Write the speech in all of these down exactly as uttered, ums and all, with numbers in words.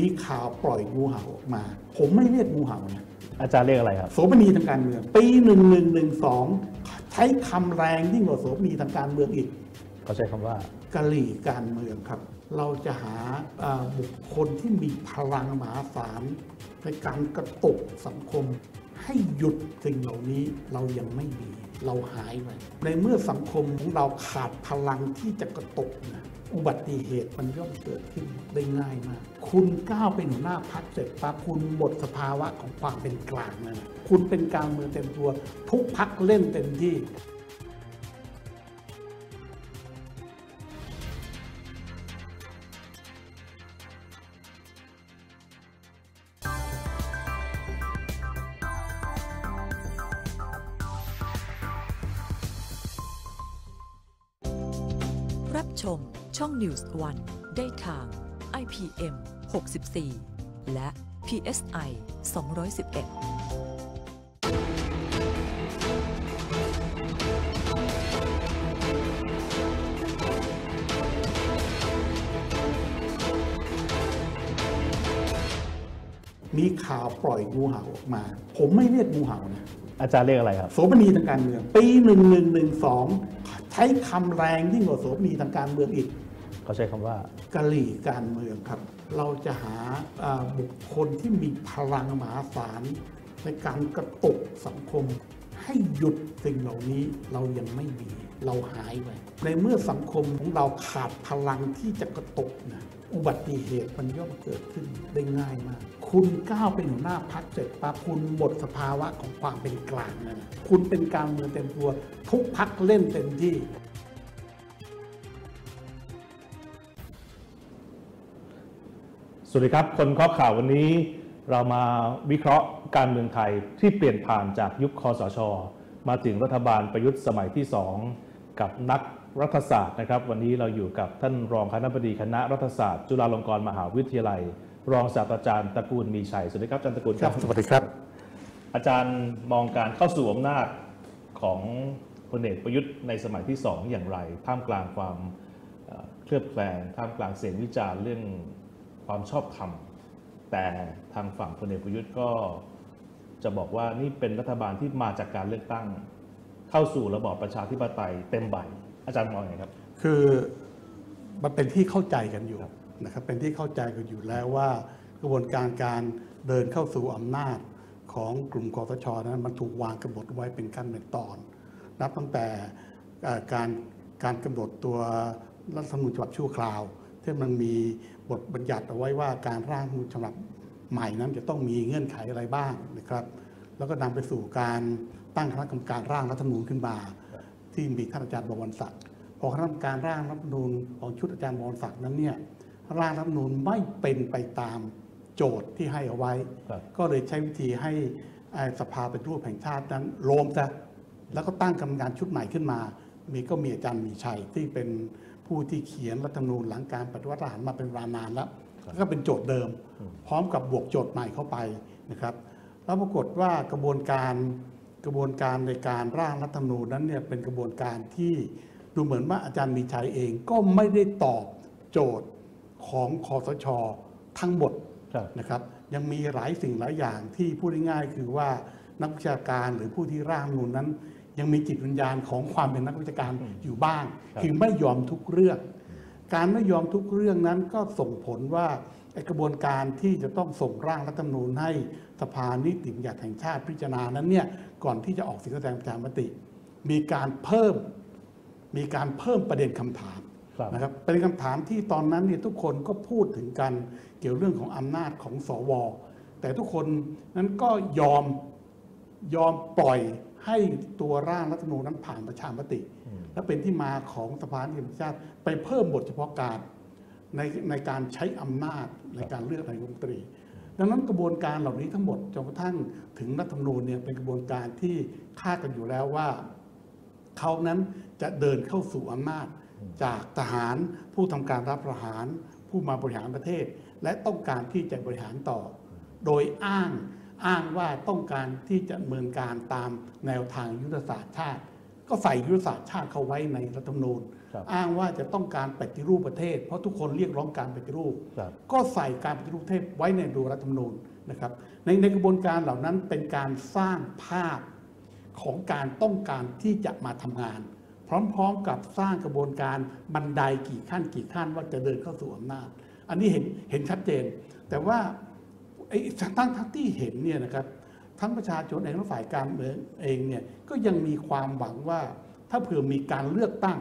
มีข่าวปล่อยงูเห่าออกมาผมไม่เรียกงูเห่านะอาจารย์เรียกอะไรครับโสเภณีทางการเมืองปีหนึ่งพันหนึ่งร้อยสิบสองใช้คำแรงยิ่งกว่าโสเภณีทางการเมืองอีกเขาใช้คำว่ากะหรี่การเมืองครับเราจะหาบุคคลที่มีพลังมหาศาลในการกระตุกสังคมให้หยุดสิ่งเหล่านี้เรายังไม่มีเราหายไปในเมื่อสังคมของเราขาดพลังที่จะกระตุกนะอุบัติเหตุมันย่อมเกิดขึ้นได้ง่ายมากคุณก้าวเป็นหัวหน้าพรรคเสร็จปั๊บคุณหมดสภาวะของความเป็นกลางนะคุณเป็นการเมืองเต็มตัวทุกพรรคเล่นเต็มที่รับชมช่อง นิวส์วัน ได้ทาง ไอ พี เอ็ม หกสิบสี่ และ พี เอส ไอ สองร้อยสิบเอ็ดมีข่าวปล่อยงูเห่าออกมาผมไม่เรียกงูเห่านะอาจารย์เรียกอะไรครับโสเภณีทางการเมืองปีหนึ่งพันหนึ่งร้อยสิบสองใช้คำแรงยิ่งกว่าโสเภณีทางการเมืองอีกเขาใช้คำว่ากะหรี่การเมืองครับเราจะหาบุคคลที่มีพลังมหาศาลในการกระตุกสังคมให้หยุดสิ่งเหล่านี้เรายังไม่มีเราหายไปในเมื่อสังคมของเราขาดพลังที่จะกระตุกนะอุบัติเหตุมันย่อมเกิดขึ้นได้ง่ายมากคุณก้าวเป็นหัวหน้าพรรคเสร็จปั๊บคุณหมดสภาวะของความเป็นกลางนะคุณเป็นการเมืองเต็มตัวทุกพรรคเล่นเต็มที่สวัสดีครับคนข้อข่าววันนี้เรามาวิเคราะห์การเมืองไทยที่เปลี่ยนผ่านจากยุคคสช.มาถึงรัฐบาลประยุทธ์สมัยที่สองกับนักรัฐศาสตร์นะครับวันนี้เราอยู่กับท่านรองคณบดีคณะรัฐศาสตร์จุฬาลงกรณ์มหาวิทยาลัยรองศาสตราจารย์ตระกูลมีชัยสวัสดีครับอาจารย์ตระกูลครับสวัสดีครับอาจารย์มองการเข้าสู่อำนาจของพลเอกประยุทธ์ในสมัยที่สองอย่างไรท่ามกลางความเคลือบแคลงท่ามกลางเสียงวิจารณ์เรื่องความชอบธรรมแต่ทางฝั่งพลเอกประยุทธ์ก็จะบอกว่านี่เป็นรัฐบาลที่มาจากการเลือกตั้งเข้าสู่ระบอบประชาธิปไตยเต็มใบอาจารย์มองไงครับคือมันเป็นที่เข้าใจกันอยู่นะครับเป็นที่เข้าใจกันอยู่แล้วว่ากระบวนการการเดินเข้าสู่อำนาจของกลุ่มคสช.นั้นมันถูกวางกำหนดไว้เป็นขั้นเป็นตอนนับตั้งแต่การการกำหนดตัวรัฐธรรมนูญฉบับชั่วคราวที่มันมีบทบัญญัติเอาไว้ว่าการร่างรัฐธรรมนูญฉบับใหม่นั้นจะต้องมีเงื่อนไขอะไรบ้างนะครับแล้วก็นำไปสู่การตั้งคณะกรรมการร่างรัฐธรรมนูญขึ้นมาที่มีท่านอาจารย์บวรศักดิ์พอคณะกรรมการร่างรัฐธรรมนูญของชุดอาจารย์บวรศักดิ์นั้นเนี่ยร่างรัฐธรรมนูญไม่เป็นไปตามโจทย์ที่ให้เอาไว้ก็เลยใช้วิธีให้สภาเป็นรูปแห่งชาตินั้นโลมซะแล้วก็ตั้งกรรมการชุดใหม่ขึ้นมามีก็มีอาจารย์มีชัยที่เป็นผู้ที่เขียนรัฐธรรมนูญหลังการปฏิวัติทหารมาเป็นเวลานานแล้วก็เป็นโจทย์เดิมพร้อมกับบวกโจทย์ใหม่เข้าไปนะครับแล้วปรากฏว่ากระบวนการกระบวนการในการร่างรัฐธรรมนูญนั้นเนี่ยเป็นกระบวนการที่ดูเหมือนว่าอาจารย์มีชัยเองก็ไม่ได้ตอบโจทย์ของคสช.ทั้งหมดนะครับยังมีหลายสิ่งหลายอย่างที่พูดง่ายๆคือว่านักวิชาการหรือผู้ที่ร่างรัฐธรรมนูญนั้นยังมีจิตวิญญาณของความเป็นนักวิชาการอยู่บ้างคือไม่ยอมทุกเรื่องการไม่ยอมทุกเรื่องนั้นก็ส่งผลว่ากระบวนการที่จะต้องส่งร่างรัฐธรรมนูญให้สภานิติบัญญัติแห่งชาติพิจารณานั้นเนี่ยก่อนที่จะออกเสียงแสดงประชามติมีการเพิ่มมีการเพิ่มประเด็นคำถามนะครับเป็นคำถามที่ตอนนั้นเนี่ยทุกคนก็พูดถึงกันเกี่ยวเรื่องของอำนาจของสว.แต่ทุกคนนั้นก็ยอมยอมปล่อยให้ตัวร่างรัฐธรรมนูญนั้นผ่านประชามติและเป็นที่มาของสภานิติบัญญัติแห่งชาติไปเพิ่มบทเฉพาะการในในการใช้อำนาจในการเลือกนายกรัฐมนตรีดังนั้นกระบวนการเหล่านี้ทั้งหมดจนกระทั่งถึงรัฐธรรมนูญเนี่ยเป็นกระบวนการที่คาดกันอยู่แล้วว่าเขานั้นจะเดินเข้าสู่อำนาจจากทหารผู้ทำการรัฐประหารผู้มาบริหารประเทศและต้องการที่จะบริหารต่อโดยอ้างอ้างว่าต้องการที่จะดำเนินการตามแนวทางยุทธศาสตร์ชาติก็ใส่ยุทธศาสตร์ชาติเข้าไว้ในรัฐธรรมนูญ อ้างว่าจะต้องการปฏิรูปประเทศเพราะทุกคนเรียกร้องการปฏิรูปก็ใส่การปฏิรูปประเทศไว้ในดูรัฐธรรมนูญนะครับในในกระบวนการเหล่านั้นเป็นการสร้างภาพของการต้องการที่จะมาทำงานพร้อมๆกับสร้างกระบวนการบันไดกี่ขั้นกี่ขั้นว่าจะเดินเข้าสู่อำนาจอันนี้เห็นเห็นชัดเจนแต่ว่าไอ้ทั้งทั้งที่เห็นเนี่ยนะครับทั้งประชาชนเองและฝ่ายการเมืองเองเนี่ยก็ยังมีความหวังว่าถ้าเผื่อมีการเลือกตั้ง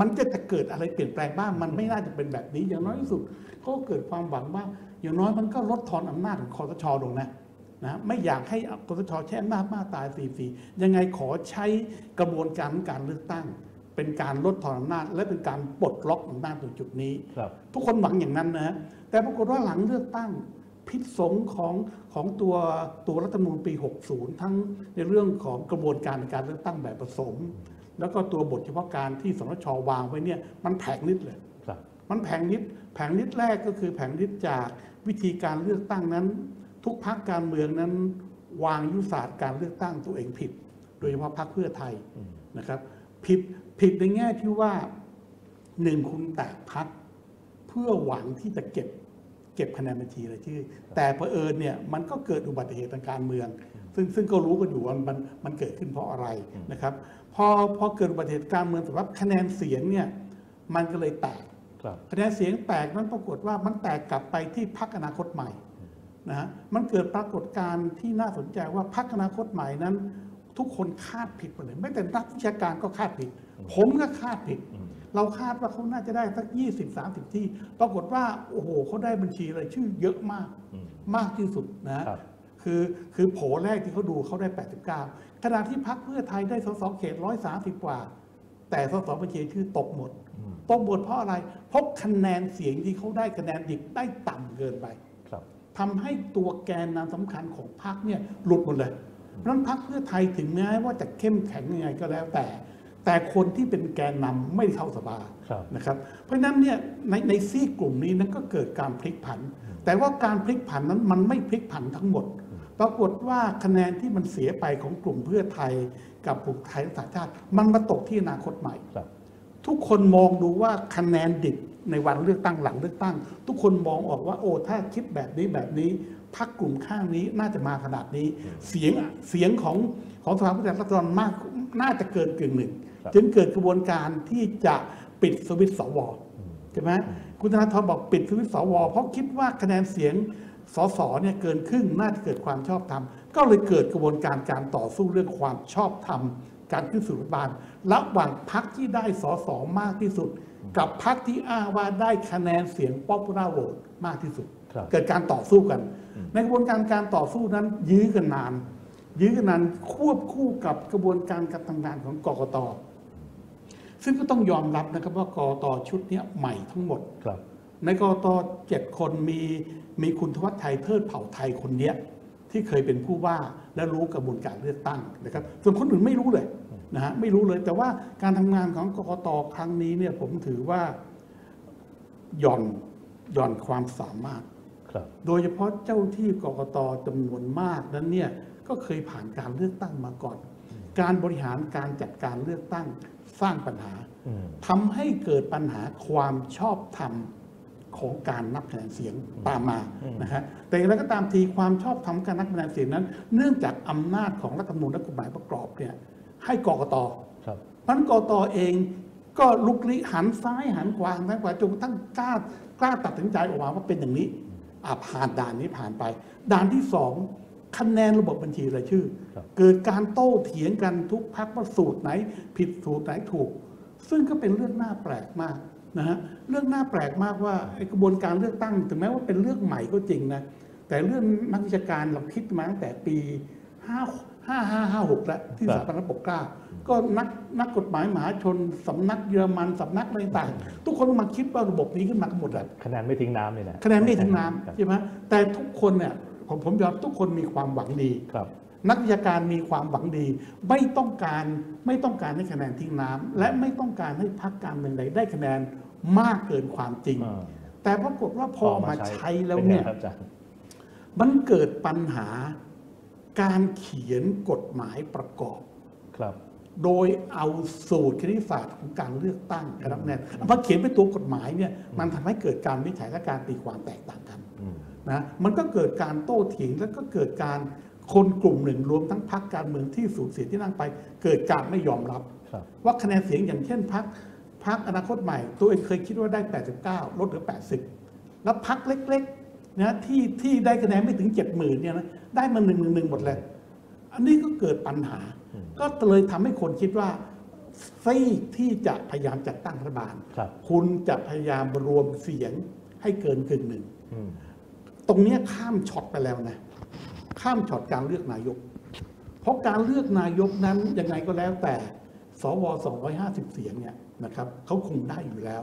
มันจะจะเกิดอะไรเปลี่ยนแปลงบ้างมันไม่น่าจะเป็นแบบนี้อย่างน้อยที่สุดก็เกิดความหวังว่าอย่างน้อยมันก็ลดทอนอำนาจของคสช.ลงนะนะไม่อยากให้คสช.แช่มากมากตายฟรีๆยังไงขอใช้กระบวนการการเลือกตั้งเป็นการลดทอนอำนาจและเป็นการปลดล็อกอำนาจตรงจุดนี้ทุกคนหวังอย่างนั้นนะแต่ปรากฏว่าหลังเลือกตั้งพิษสงของของตัวตัวรัฐธรรมนูญปีหกสิบทั้งในเรื่องของกระบวนการในการเลือกตั้งแบบผสมแล้วก็ตัวบทเฉพาะการที่สนช.วางไว้เนี่ยมันแผงนิดเลยมันแผงนิดแผงนิดแรกก็คือแผงนิดจากวิธีการเลือกตั้งนั้นทุกพรรคการเมืองนั้นวางยุทธศาสตร์การเลือกตั้งตัวเองผิดโดยเฉพาะพรรคเพื่อไทยนะครับผิดผิดในแง่ที่ว่าหนึ่งคุณแตกพรรคเพื่อหวังที่จะเก็บเก็บคะแนนบัญชีรายชื่อแต่เผอิญเนี่ยมันก็เกิดอุบัติเหตุทางการเมืองซึ่งซึ่งก็รู้กันอยู่ว่ามันมันเกิดขึ้นเพราะอะไรนะครับพอพอเกิดอุบัติเหตุการเมืองสำหรับคะแนนเสียงเนี่ยมันก็เลยแตกคะแนนเสียงแตกนั้นปรากฏว่ามันแตกกลับไปที่พรรคอนาคตใหม่นะฮะมันเกิดปรากฏการณ์ที่น่าสนใจว่าพรรคอนาคตใหม่นั้นทุกคนคาดผิดไปเลยไม่แต่นักวิชาการก็คาดผิดผมก็คาดผิดเราคาดว่าเขาน่าจะได้สัก ยี่สิบถึงสามสิบ ที่ปรากฏว่าโอ้โหเขาได้บัญชีรายชื่อเยอะมากมากที่สุดนะคือคือโผล่แรกที่เขาดูเขาได้แปดสิบเก้าขณะที่พรรคเพื่อไทยได้ส.ส.เขตหนึ่งร้อยสามสิบกว่าแต่ส.ส.บัญชีรายชื่อตกหมดตกหมดเพราะอะไรเพราะคะแนนเสียงที่เขาได้คะแนนดิบได้ต่ำเกินไปทำให้ตัวแกนนำสำคัญของพรรคเนี่ยหลุดหมดเลยเพราะฉะนั้นพรรคเพื่อไทยถึงแม้ว่าจะเข้มแข็งยังไงก็แล้วแต่แต่คนที่เป็นแกนนำไม่เข้าสภานะครับเพราะนั้นเนี่ยในในซีกกลุ่มนี้นั้นก็เกิดการพลิกผันแต่ว่าการพลิกผันนั้นมันไม่พลิกผันทั้งหมดปรากฏว่าคะแนนที่มันเสียไปของกลุ่มเพื่อไทยกับกลุ่มไทยรักษาชาติมันมาตกที่อนาคตใหม่ทุกคนมองดูว่าคะแนนดิบในวันเลือกตั้งหลังเลือกตั้งทุกคนมองออกว่าโอ้ถ้าคิดแบบนี้แบบนี้พรรคกลุ่มข้างนี้น่าจะมาขนาดนี้เสียงเสียงของของสภาผู้แทนราษฎรมากน่าจะเกินกึ่งหนึ่งจึงเกิดกระบวนการที่จะปิดสวิตช์สวใช่ไหมคุณธนาธรบอกปิดสวิตช์สวเพราะคิดว่าคะแนนเสียงสสเนี่ยเกินครึ่งน่าจะเกิดความชอบธรรมก็เลยเกิดกระบวนการการต่อสู้เรื่องความชอบธรรมการขึ้นสู่รัฐบาลระหว่างพรรคที่ได้สสมากที่สุดกับพรรคที่อ้างว่าได้คะแนนเสียงป๊อปปูล่าโหวตมากที่สุดเกิดการต่อสู้กันในกระบวนการการต่อสู้นั้นยื้อกันนานยื้อกันนานควบคู่กับกระบวนการการทำงานของกกต.ซึ่งก็ต้องยอมรับนะครับว่ากกต.ชุดนี้ใหม่ทั้งหมดในกกต.เจ็ดคนมีมีคุณธวัชชัยเทิดเผ่าไทยคนเนี้ยที่เคยเป็นผู้ว่าและรู้กระบวนการเลือกตั้งนะครับส่วนคนอื่นไม่รู้เลยนะฮะไม่รู้เลยแต่ว่าการทำงานของกกต.ครั้งนี้เนี่ยผมถือว่าหย่อนหย่อนความสามารถโดยเฉพาะเจ้าที่กกต.จำนวนมากนั้นเนี่ยก็เคยผ่านการเลือกตั้งมาก่อนการบริหารการจัดการเลือกตั้งสร้างปัญหาทำให้เกิดปัญหาความชอบธรรมของการนับคะแนนเสียงตามมานะฮะแต่อย่างไรก็ตามทีความชอบธรรมการนับคะแนนเสียงนั้นเนื่องจากอำนาจของรัฐธรรมนูญและกฎหมายประกอบเนี่ยให้กกต.มันกกต.เองก็ลุกลี้หันซ้ายหันขวาหันขวาจนกระทั่งกล้ากล้าตัดสินใจออกมาว่าเป็นอย่างนี้ผ่านด่านนี้ผ่านไปด่านที่สองคะแนนระบบบัญชีรายชื่อเกิดการโต้เถียงกันทุกพรรคว่าสูตรไหนผิดสูตรไหนถูกซึ่งก็เป็นเรื่องน่าแปลกมากนะฮะเรื่องน่าแปลกมากว่ากระบวนการเลือกตั้งถึงแม้ว่าเป็นเรื่องใหม่ก็จริงนะแต่เรื่องนักวิชาการเราคิดมาตั้งแต่ปีห้าห้าห้าหกแล้วที่สถาบันพระปกเกล้าก็นักนักกฎหมายมหาชนสำนักเยอรมันสำนักอะไรต่างทุกคนมาคิดว่าระบบนี้ขึ้นมาหมดแล้วคะแนนไม่ทิ้งน้ำเลยนะคะแนนไม่ทิ้งน้ำใช่ไหมแต่ทุกคนเนี่ยผมผมยอมทุกคนมีความหวังดีนักวิชาการมีความหวังดีไม่ต้องการไม่ต้องการให้คะแนนทิ้งน้ำและไม่ต้องการให้พรรคการเมืองใดได้คะแนนมากเกินความจริงแต่ปรากฏว่าพอมาใช้แล้วเนี่ยมันเกิดปัญหาการเขียนกฎหมายประกอบ โดยเอาสูตรคณิตศาสตร์ของการเลือกตั้งคะแนนเพราะเขียนเป็นตัวกฎหมายเนี่ยมันทำให้เกิดการวิจัยและการตีความแตกต่างกันนะมันก็เกิดการโต้เถียงแล้วก็เกิดการคนกลุ่มหนึ่งรวมทั้งพรรคการเมืองที่สูญเสียที่นั่งไปเกิดการไม่ยอมรับว่าคะแนนเสียงอย่างเช่นพรรคพรรคอนาคตใหม่ตัวเองเคยคิดว่าได้แปดสิบเก้าลดเหลือแปดสิบแล้วพรรคเล็กๆนะที่ที่ได้คะแนนไม่ถึง เจ็ดหมื่น เนี่ยนะได้มาหนึ่งหนึ่งหนึ่งหมดเลยอันนี้ก็เกิดปัญหาก็เลยทำให้คนคิดว่าซีกที่จะพยายามจัดตั้งรัฐบาลคุณจะพยายามรวมเสียงให้เกินกึ่งหนึ่งตรงนี้ข้ามช็อตไปแล้วนะข้ามช็อตการเลือกนายกเพราะการเลือกนายกนั้นยังไงก็แล้วแต่สวสองร้อยห้าสิบเสียงเนี่ยนะครับเขาคงได้อยู่แล้ว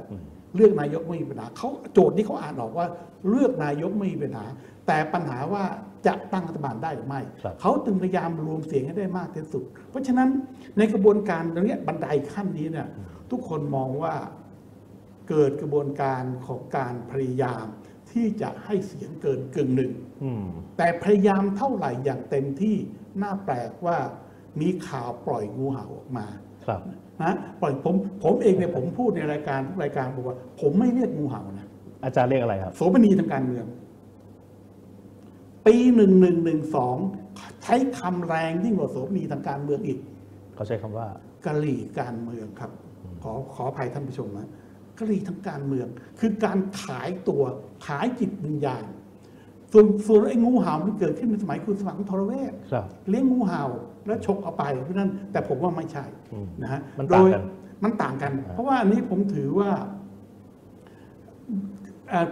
เลือกนายกไม่มีปัญหาเขาโจทย์ที่เขาอ่านออกว่าเลือกนายกไม่มีปัญหาแต่ปัญหาว่าจะตั้งรัฐบาลได้หรือไม่เขาจึงพยายามรวมเสียงให้ได้มากที่สุดเพราะฉะนั้นในกระบวนการตรงนี้บันไดขั้นนี้เนี่ยทุกคนมองว่าเกิดกระบวนการของการพยายามที่จะให้เสียงเกินกึ่งหนึ่งแต่พยายามเท่าไหร่อย่างเต็มที่น่าแปลกว่ามีข่าวปล่อยงูเห่าออกมานะปล่อยผมผมเองเนี่ยผมพูดในรายการทุกรายการบอกว่าผมไม่เรียกงูเห่านะอาจารย์เรียกอะไรครับโสเภณีทางการเมืองปีหนึ่งหนึ่งหนึ่งสองใช้คำแรงยิ่งกว่าโสเภณีทางการเมืองอีกเขาใช้คำว่ากะหรี่การเมืองครับขอขออภัยท่านผู้ชมนะกะหรี่ทางการเมืองคือการขายตัวขายจิตวิญญาณส่วนส่วนไอ้งูเห่ามันเกิดขึ้นในสมัยคุณสมัครทรเวศเลี้ยงงูเห่าแล้วฉกเอาไปเพราะนั้นแต่ผมว่าไม่ใช่นะฮะโดยมันต่างกันเพราะว่าอันนี้ผมถือว่า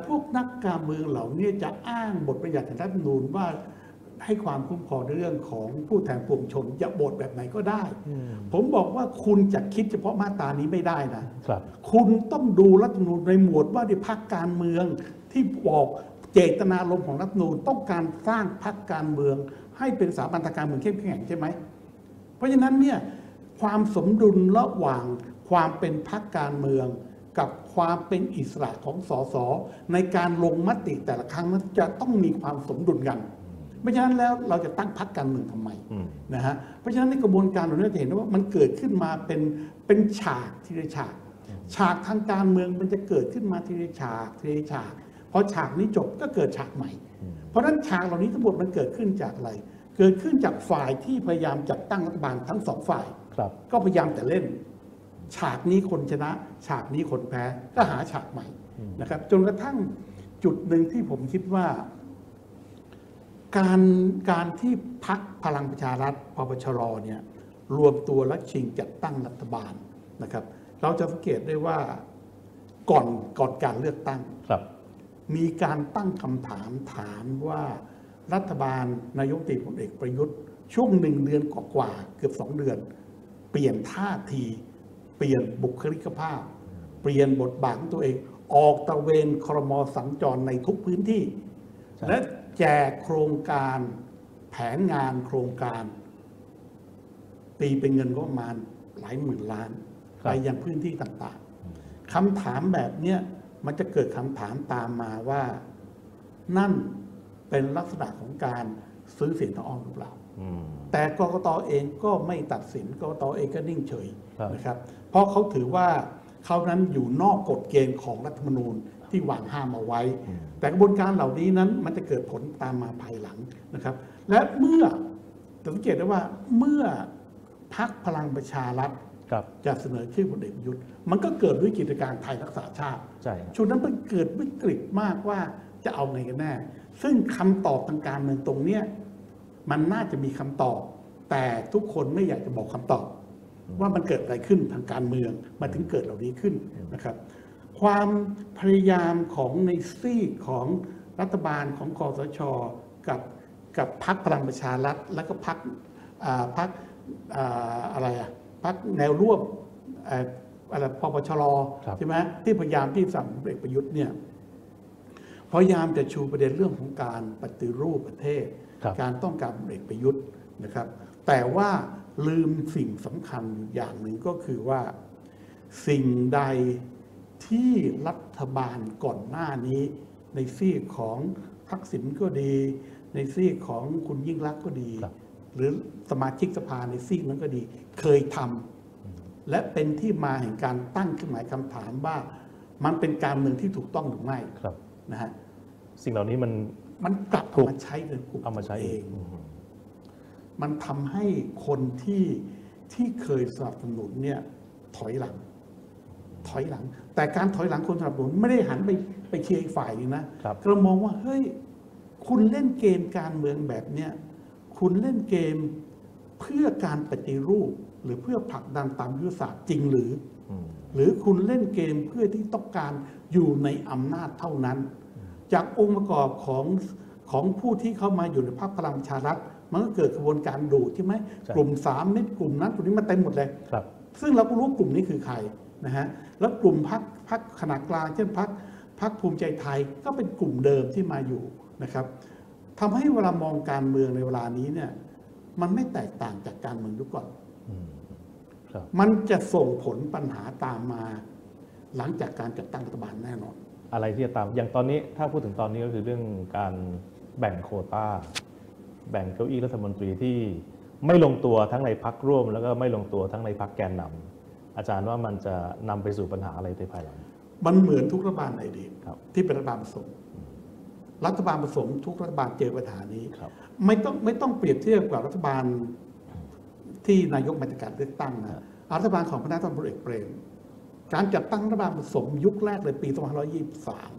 พวกนักการเมืองเหล่านี้จะอ้างบทประหยัดรัฐธรรมนูญว่าให้ความคุ้มครองในเรื่องของผู้แทนปวงชนจะบทแบบไหนก็ได้ผมบอกว่าคุณจะคิดเฉพาะมาตรานี้ไม่ได้นะ ค, คุณต้องดูรัฐธรรมนูญในหมวดว่าในพรรคการเมืองที่บอกเจตนารมณ์ของรัฐธรรมนูญต้องการสร้างพรรคการเมืองให้เป็นสถาบันทางการเมืองเข้มแข็งใช่ไหมเพราะฉะนั้นเนี่ยความสมดุลระหว่างความเป็นพรรคการเมืองกับความเป็นอิสระของสสในการลงมติแต่ละครั้งนั้นจะต้องมีความสมดุลกันไม่ฉะนั้นแล้วเราจะตั้งพรรคการเมืองทำไมนะฮะเพราะฉะนั้นในกระบวนการเราจะเห็นว่ามันเกิดขึ้นมาเป็นเป็นฉากทีละฉากฉากทางการเมืองมันจะเกิดขึ้นมาทีละฉากทีละฉากพอฉากนี้จบก็เกิดฉากใหม่เพราะฉะนั้นฉากเหล่านี้ทั้งหมดมันเกิดขึ้นจากอะไรเกิดขึ้นจากฝ่ายที่พยายามจัดตั้งรัฐบาลทั้งสองฝ่ายก็พยายามแต่เล่นฉากนี้คนชนะฉากนี้คนแพ้ก็หาฉากใหม่นะครับจนกระทั่งจุดหนึ่งที่ผมคิดว่าการการที่พรรคพลังประชารัฐปปชรเนี่ยรวมตัวและชิงจัดตั้งรัฐบาลนะครับเราจะสังเกตได้ว่าก่อนก่อนการเลือกตั้งมีการตั้งคำถามถามว่ารัฐบาลนายกพลเอกประยุทธ์ช่วงหนึ่งเดือนกว่าๆเกือบสองเดือนเปลี่ยนท่าทีเปลี่ยนบุคลิกภาพเปลี่ยนบทบาทของตัวเองออกตระเวนครม.สัญจรในทุกพื้นที่และแจกโครงการแผนงานโครงการตีเป็นเงินก็ประมาณหลายหมื่นล้านไปยังพื้นที่ต่างๆคำถามแบบเนี้ยมันจะเกิดคำถามตามมาว่านั่นเป็นลักษณะของการซื้อเสียงทางอ้อมหรือเปล่าแต่กกต.เองก็ไม่ตัดสินกกต.เองก็นิ่งเฉยนะครับเพราะเขาถือว่าเขานั้นอยู่นอกกฎเกณฑ์ของรัฐธรรมนูญที่วางห้ามเอาไว้แต่กระบวนการเหล่านี้นั้นมันจะเกิดผลตามมาภายหลังนะครับและเมื่อสังเกตได้ว่าเมื่อพรรคพลังประชารัฐจะเสนอชื่อพลเอกประยุทธ์มันก็เกิดวิกฤตการณ์ไทยรักษาชาติช่วงนั้นมันเกิดวิกฤตมากว่าจะเอาไงกันแน่ซึ่งคำตอบทางการเมืองตรงเนี้ยมันน่าจะมีคำตอบแต่ทุกคนไม่อยากจะบอกคำตอบว่ามันเกิดอะไรขึ้นทางการเมืองมาถึงเกิดเหล่านี้ขึ้นนะครับความพยายามของในซีกของรัฐบาลของคสช.กับกับพรรคพลังประชารัฐแล้วก็พรรคพรรคอะไรอะพรรคแนวร่วมอะไรปปชรใช่ไหมที่พยายามที่สั่งพลเอกประยุทธ์เนี่ยพยายามจะชูประเด็นเรื่องของการปฏิรูปประเทศการต้องการพลเอกประยุทธ์นะครับแต่ว่าลืมสิ่งสำคัญอย่างหนึ่งก็คือว่าสิ่งใดที่รัฐบาลก่อนหน้านี้ในซีกของทักษิณก็ดีในซีกของคุณยิ่งลักษณ์ก็ดี หรือสมาชิกสภาในซีกนั้นก็ดีเคยทำและเป็นที่มาแห่งการตั้งขึ้นหมายคำถามว่ามันเป็นการเมืองที่ถูกต้องหรือไม่นะฮะสิ่งเหล่านี้มันมันกลับมาใช้โดยกลุ่มเองมันทำให้คนที่ที่เคยสนับสนุนเนี่ยถอยหลังถอยหลังแต่การถอยหลังคนสนับสนุนไม่ได้หันไปไปเชียร์อีกฝ่ายนึงนะก็มองว่าเฮ้ยคุณเล่นเกมการเมืองแบบเนี้ยคุณเล่นเกมเพื่อการปฏิรูปหรือเพื่อผลักดันตามยุทธศาสตร์จริงหรือหรือคุณเล่นเกมเพื่อที่ต้องการอยู่ในอำนาจเท่านั้นจากองค์ประกอบของของผู้ที่เข้ามาอยู่ในพรรคพลังประชารัฐมันก็เกิดกระบวนการดูดใช่ไหมกลุ่มสามเม็ดกลุ่มนั้นกลุ่มนี้มาเต็มหมดเลยซึ่งเราก็รู้กลุ่มนี้คือใครนะฮะแล้วกลุ่มพรรคพรรคขนาดกลางเช่นพรรคพรรคภูมิใจไทยก็เป็นกลุ่มเดิมที่มาอยู่นะครับทำให้เวลามองการเมืองในเวลานี้เนี่ยมันไม่แตกต่างจากการเมืองยุคก่อนมันจะส่งผลปัญหาตามมาหลังจากการจัดตั้งรัฐบาลแน่นอนอะไรที่จะตามอย่างตอนนี้ถ้าพูดถึงตอนนี้ก็คือเรื่องการแบ่งโควต้าแบ่งเก้าอี้รัฐมนตรีที่ไม่ลงตัวทั้งในพรรคร่วมแล้วก็ไม่ลงตัวทั้งในพรรคแกนนำอาจารย์ว่ามันจะนำไปสู่ปัญหาอะไรในภายหลังมันเหมือนทุกรัฐบาลในอดีตที่เป็นรัฐบาลผสมรัฐบาลผสมทุกรัฐบาลเจอปัญหานี้ไม่ต้องไม่ต้องเปรียบเทียบกับรัฐบาลที่นายกมาจากการเลือกตั้งนะรัฐบาลของพระนายกพลเอกเปรมการจัดตั้งรัฐบาลผสมยุคแรกเลยปีสองพันห้าร้อยยี่สิบสาม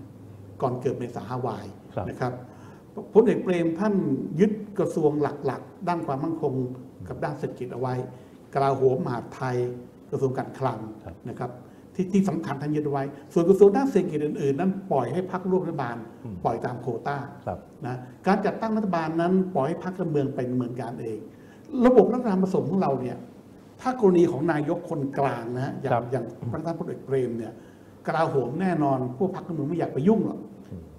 ก่อนเกิดเมษาฮาวายนะครับพลเอกเปรมท่านยึดกระทรวงหลักๆด้านความมั่นคงกับด้านเศรษฐกิจเอาไว้กลาโหมมหาดไทยกระทรวงการคลังนะครับที่ที่สำคัญท่านยึดไว้ส่วนกระทรวงด้านเศรษฐกิจอื่นๆนั้นปล่อยให้พรรคร่วมรัฐบาลปล่อยตามโควต้านะการจัดตั้งรัฐบาลนั้นปล่อยให้พรรคการเมืองเป็นเหมือนกันเองระบบรัฐบาลผสมของเราเนี่ยถ้ากรณีของนายกคนกลางนะอย่างอย่างพระท่านพลเอกเปรมเนี่ยกลาโหมแน่นอนพวกพรรคการเมืองไม่อยากไปยุ่งหรอก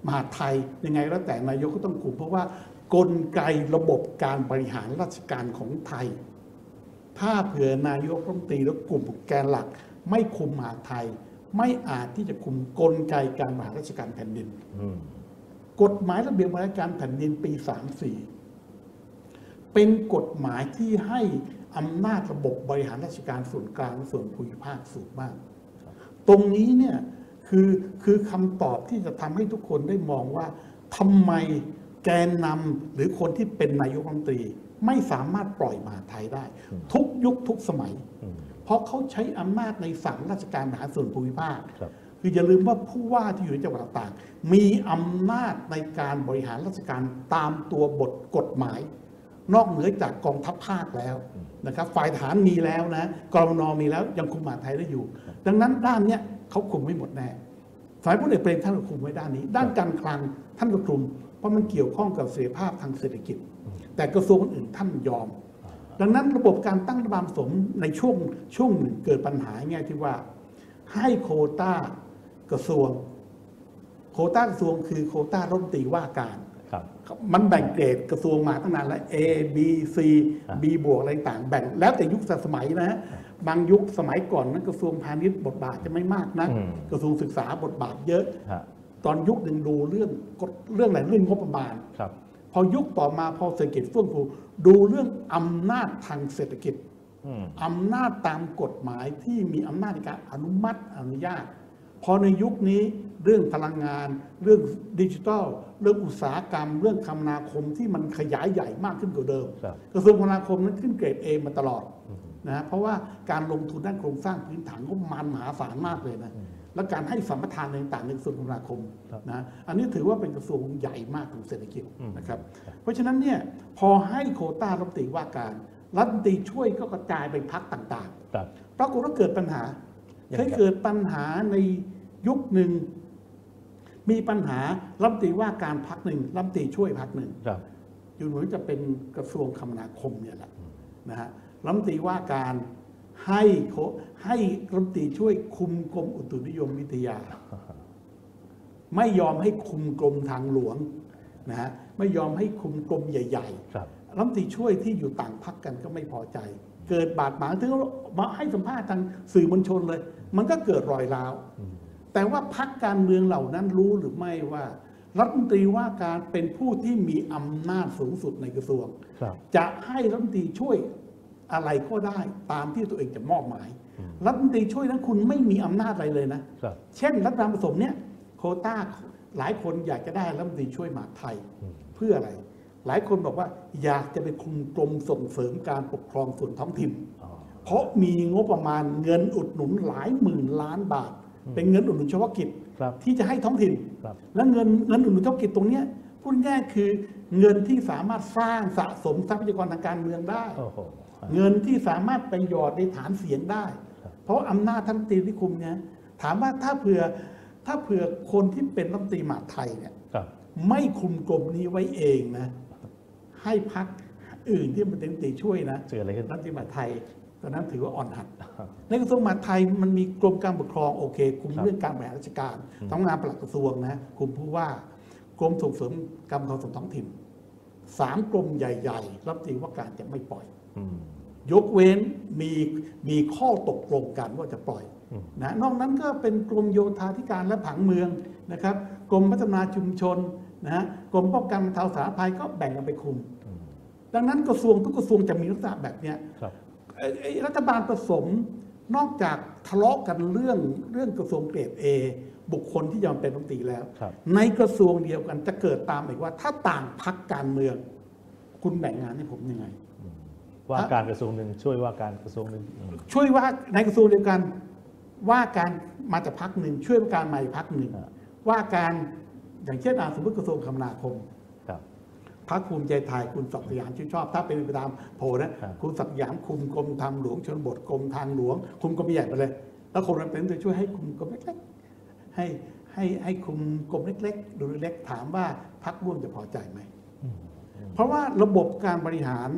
มหาไทยยังไงแล้วแต่นายกก็ต้องคุมเพราะว่ากลไกระบบการบริหารราชการของไทยถ้าเผื่อนายกรัฐมนตรีและกลุ่มแกนหลักไม่คุมมหาไทยไม่อาจที่จะคุมกลไกการบริหารราชการแผ่นดินกฎหมายระเบียบราชการแผ่นดินปีสามสี่เป็นกฎหมายที่ให้อำนาจระบบบริหารราชการส่วนกลางส่วนภูมิภาคสูงมากตรงนี้เนี่ยคือคือคำตอบที่จะทำให้ทุกคนได้มองว่าทำไมแกนนำหรือคนที่เป็นนายกรัฐมนตรีไม่สามารถปล่อยมหาไทยได้ทุกยุคทุกสมัยเพราะเขาใช้อำนาจในฝั่งราชการมหาส่วนภูมิภาคคืออย่าลืมว่าผู้ว่าที่อยู่ในจังหวัดต่างๆมีอำนาจในการบริหารราชการตามตัวบทกฎหมายนอกเหนือจากกองทัพภาคแล้วนะครับฝ่ายทหารมีแล้วนะกองนอมีแล้วยังคุมมหาไทยได้อยู่ดังนั้นด้านเนี้ยเขาคุมไม่หมดแน่ฝ่ายพลเอกเปรมท่านก็คุมไว้ด้านนี้ด้านการคลังท่านก็คุมเพราะมันเกี่ยวข้องกับเสรีภาพทางเศรษฐกิจแต่กระทรวงอื่นท่านยอมดังนั้นระบบการตั้งรัฐบาลผสมในช่วงช่วงหนึ่งเกิดปัญหาไงที่ว่าให้โควต้ากระทรวงโควต้ากระทรวงคือโควต้ารัฐมนตรีว่าการมันแบ่งเกรดกระทรวงมาตั้งนานแล้ว A B C B บวกอะไรต่างแบ่งแล้วแต่ยุคสมัยนะบางยุคสมัยก่อนนั้นกระทรวงพาณิชย์บทบาทจะไม่มากนะกระทรวงศึกษาบทบาทเยอะตอนยุคหนึ่งดูเรื่องกฎเรื่องอะไรเรื่องงบประมาณพอยุคต่อมาพอเศรษฐกิจเฟื่องฟูดูเรื่องอำนาจทางเศรษฐกิจอำนาจตามกฎหมายที่มีอำนาจในการอนุมัติอนุญาตพอในยุคนี้เรื่องพลังงานเรื่องดิจิทัลเรื่องอุตสาหกรรมเรื่องคมนาคมที่มันขยายใหญ่มากขึ้นกว่าเดิมกระทรวงคมนาคมนั้นขึ้นเกรด A มาตลอดนะเพราะว่าการลงทุนด้านโครงสร้างพื้นฐานก็มันมหาศาลมากเลยนะและการให้สัมปทานต่างๆในกระทรวงคมนาคมนะอันนี้ถือว่าเป็นกระทรวงใหญ่มากของเศรษฐกิจนะครับเพราะฉะนั้นเนี่ยพอให้โควต้ารัฐมนตรีว่าการรัฐมนตรีช่วยก็กระจายไปพรรคต่างๆปรากฏว่าเกิดปัญหาเคยเกิดปัญหาในยุคหนึ่งมีปัญหารัฐมนตรีว่าการพรรคหนึ่งรัฐมนตรีช่วยพรรคหนึ่งอยู่หน่วยจะเป็นกระทรวงคมนาคมเนี่ยแหละนะฮะรัฐมนตรีว่าการให้ให้รัฐมนตรีช่วยคุมกรมอุตุนิยมวิทยาไม่ยอมให้คุมกรมทางหลวงนะฮะไม่ยอมให้คุมกรมใหญ่ๆรัฐมนตรีช่วยที่อยู่ต่างพรรคกันก็ไม่พอใจเกิดบาดหมางถึงมาให้สัมภาษณ์ทางสื่อมวลชนเลยมันก็เกิดรอยร้าวแต่ว่าพรรคการเมืองเหล่านั้นรู้หรือไม่ว่า รัฐมนตรีว่าการเป็นผู้ที่มีอำนาจสูงสุดในกระทรวงจะให้รัฐมนตรีช่วยอะไรก็ได้ตามที่ตัวเองจะมอบหมายรัฐมนตรีช่วยนั้นคุณไม่มีอำนาจอะไรเลยนะเช่นรัฐบาลผสมเนี่ยโควต้าหลายคนอยากจะได้รัฐมนตรีช่วยมหาดไทยเพื่ออะไรหลายคนบอกว่าอยากจะไปคุมกรมส่งเสริมการปกครองส่วนท้องถิ่นเพราะมีงบประมาณเงินอุดหนุนหลายหมื่นล้านบาทเป็นเงินอุดหนุนเฉพาะกิจที่จะให้ท้องถิ่นและเงินเงินอุดหนุนเฉพาะกิจตรงนี้พูดง่ายคือเงินที่สามารถสร้างสะสมทรัพยากรทางการเมืองได้เงินที่สามารถไปหยอดในฐานเสียงได้เพราะอำนาจท่านตีนิคุมเนี่ยถามว่าถ้าเผื่อถ้าเผื่อคนที่เป็นรัฐมนตรีมหาดไทยเนี่ยไม่คุมกรมนี้ไว้เองนะให้พรรคอื่นที่มันเต็มตีช่วยนะเจออะไรกันรัฐมนตรีมหาดไทยตอนนั้นถือว่าอ่อนหัดในกระทรวงมหาดไทยมันมีกรมการปกครองโอเคคุมเรื่องการบริหารราชการท้องงานปลัดกระทรวงนะคุมผู้ว่ากรมส่งเสริมการปกครองส่วนท้องถิ่นสามกรมใหญ่ๆรับตีว่าการจะไม่ปล่อยยกเว้นมีมีข้อตกลงกันว่าจะปล่อยนะนอกนั้นก็เป็นกรมโยธาธิการและผังเมืองนะครับกรมพัฒนาชุมชนนะฮะกรมป้องกันบรรเทาสาธารณภัยก็แบ่งกันไปคุมดังนั้นกระทรวงทุกกระทรวงจะมีลักษณะแบบเนี้ยรัฐบาลผสมนอกจากทะเลาะกันเรื่องเรื่องกระทรวงเกรดเอบุคคลที่ยอมเป็นรัฐมนตรีแล้วในกระทรวงเดียวกันจะเกิดตามอีกว่าถ้าต่างพรรคการเมืองคุณแบ่งงานให้ผมยังไงว่าการกระทรวงหนึ่งช่วยว่าการกระทรวงหนึ่งช่วยว่าในกระทรวงเดียวกันว่าการมาจากพรรคหนึ่งช่วยว่าการมาจากพรรคหนึ่งว่าการอย่างเช่นสมมติกระทรวงคมนาคมพรรคภูมิใจไทยคุณศักดิ์สยามชื่นชอบถ้าเป็นไปตามโผล่นะคุณศักดิ์สยามคุมกรมทางหลวงชนบทกรมทางหลวงคุมกรมใหญ่ไปเลยแล้วคนนั้นเป็นตัวช่วยให้คุมกรมเล็กๆให้ให้ให้คุมกรมเล็กๆดูเล็กถามว่าพรรคร่วมจะพอใจไหมเพราะว่าระบบการบริหาร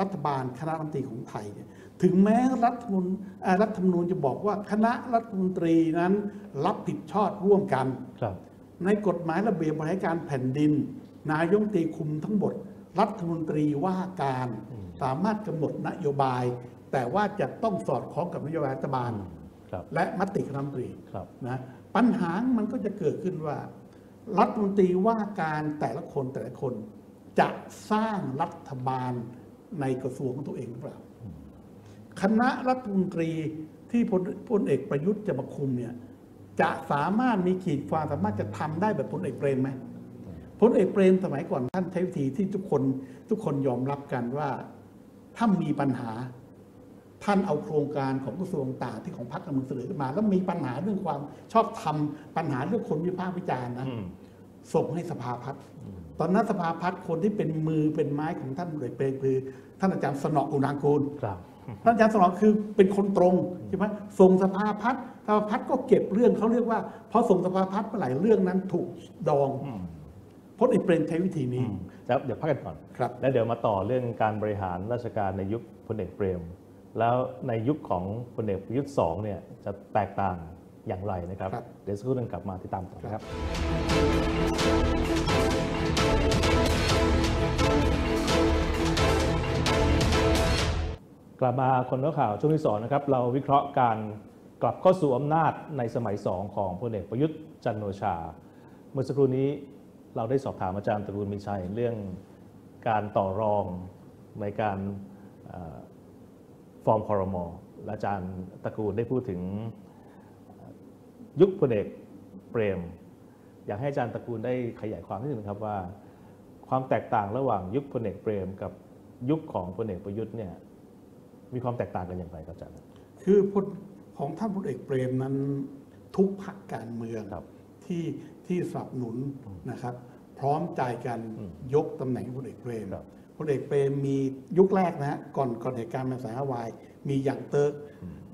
รัฐบาลคณะรัฐมนตรีของไทยเนี่ยถึงแม้รัฐธรรมนูญรัฐธรรมนูญจะบอกว่าคณะรัฐมนตรีนั้นรับผิดชอบร่วมกันในกฎหมายระเบียบบริหารการแผ่นดินนายกรัฐมนตรีคุมทั้งหมดรัฐมนตรีว่าการสามารถกำหนดนโยบายแต่ว่าจะต้องสอดคล้องกับนโยบายรัฐบาลและมติคณะรัฐมนตรีนะปัญหามันก็จะเกิดขึ้นว่ารัฐมนตรีว่าการแต่ละคนแต่ละคนจะสร้างรัฐบาลในกระทรวงของตัวเองหรือเปล่าคณะรัฐมนตรีที่พลเอกประยุทธ์จะมาคุมเนี่ยจะสามารถมีขีดความสามารถจะทำได้แบบพลเอกเปรมไหมพลเอกเปรมสมัยก่อนท่านใช้วิธีที่ทุกคนทุกคนยอมรับกันว่าถ้ามีปัญหาท่านเอาโครงการของกระทรวงต่างที่ของพรรคการเมืองเสนอขึ้นมาแล้วมีปัญหาเรื่องความชอบธรรมปัญหาเรื่องคนวิพากษ์วิจารณ์นะส่งให้สภาพัฒน์ตอนนั้นสภาพัฒน์คนที่เป็นมือเป็นไม้ของท่านพลเอกเปรมคือท่านอาจารย์สนออุณางกูลท่านอาจารย์สนอคือเป็นคนตรงใช่ไหมส่งสภาพัฒน์สภาพัฒน์ก็เก็บเรื่องเขาเรียกว่าพอส่งสภาพัฒน์เมื่อไหร่เรื่องนั้นถูกดองพลเอกเปรมใช้วิธีนี้แล้วเดี๋ยวพักกันก่อนแล้วเดี๋ยวมาต่อเรื่องการบริหารราชการในยุคพลเอกเปรมแล้วในยุคของพลเอกประยุทธ์สองเนี่ยจะแตกต่างอย่างไรนะครับเดี๋ยวสักครู่นึงกลับมาติดตามต่อครับกลับมาคนข่าวช่วงที่สองนะครับเราวิเคราะห์การกลับเข้าสู่อำนาจในสมัยสองของพลเอกประยุทธ์จันทร์โอชาเมื่อสักครู่นี้เราได้สอบถามอาจารย์ตระกูลมีชัยเรื่องการต่อรองในการฟอร์มครม.อาจารย์ตระกูลได้พูดถึงยุคพลเอกเปรมอยากให้อาจารย์ตระกูลได้ขยายความนิดนึงครับว่าความแตกต่างระหว่างยุคพลเอกเปรมกับยุคของพลเอกประยุทธ์เนี่ยมีความแตกต่างกันอย่างไรครับอาจารย์คือพลของท่านพลเอกเปรมนั้นทุกพรรคการเมืองที่ที่สนับสนุนนะครับพร้อมใจกันยกตำแหน่งพลเอกเปรมพลเอกเปรมมียุคแรกนะฮะก่อนก่อนเหตุการณ์ในสายฮาวายมียังเติร์ก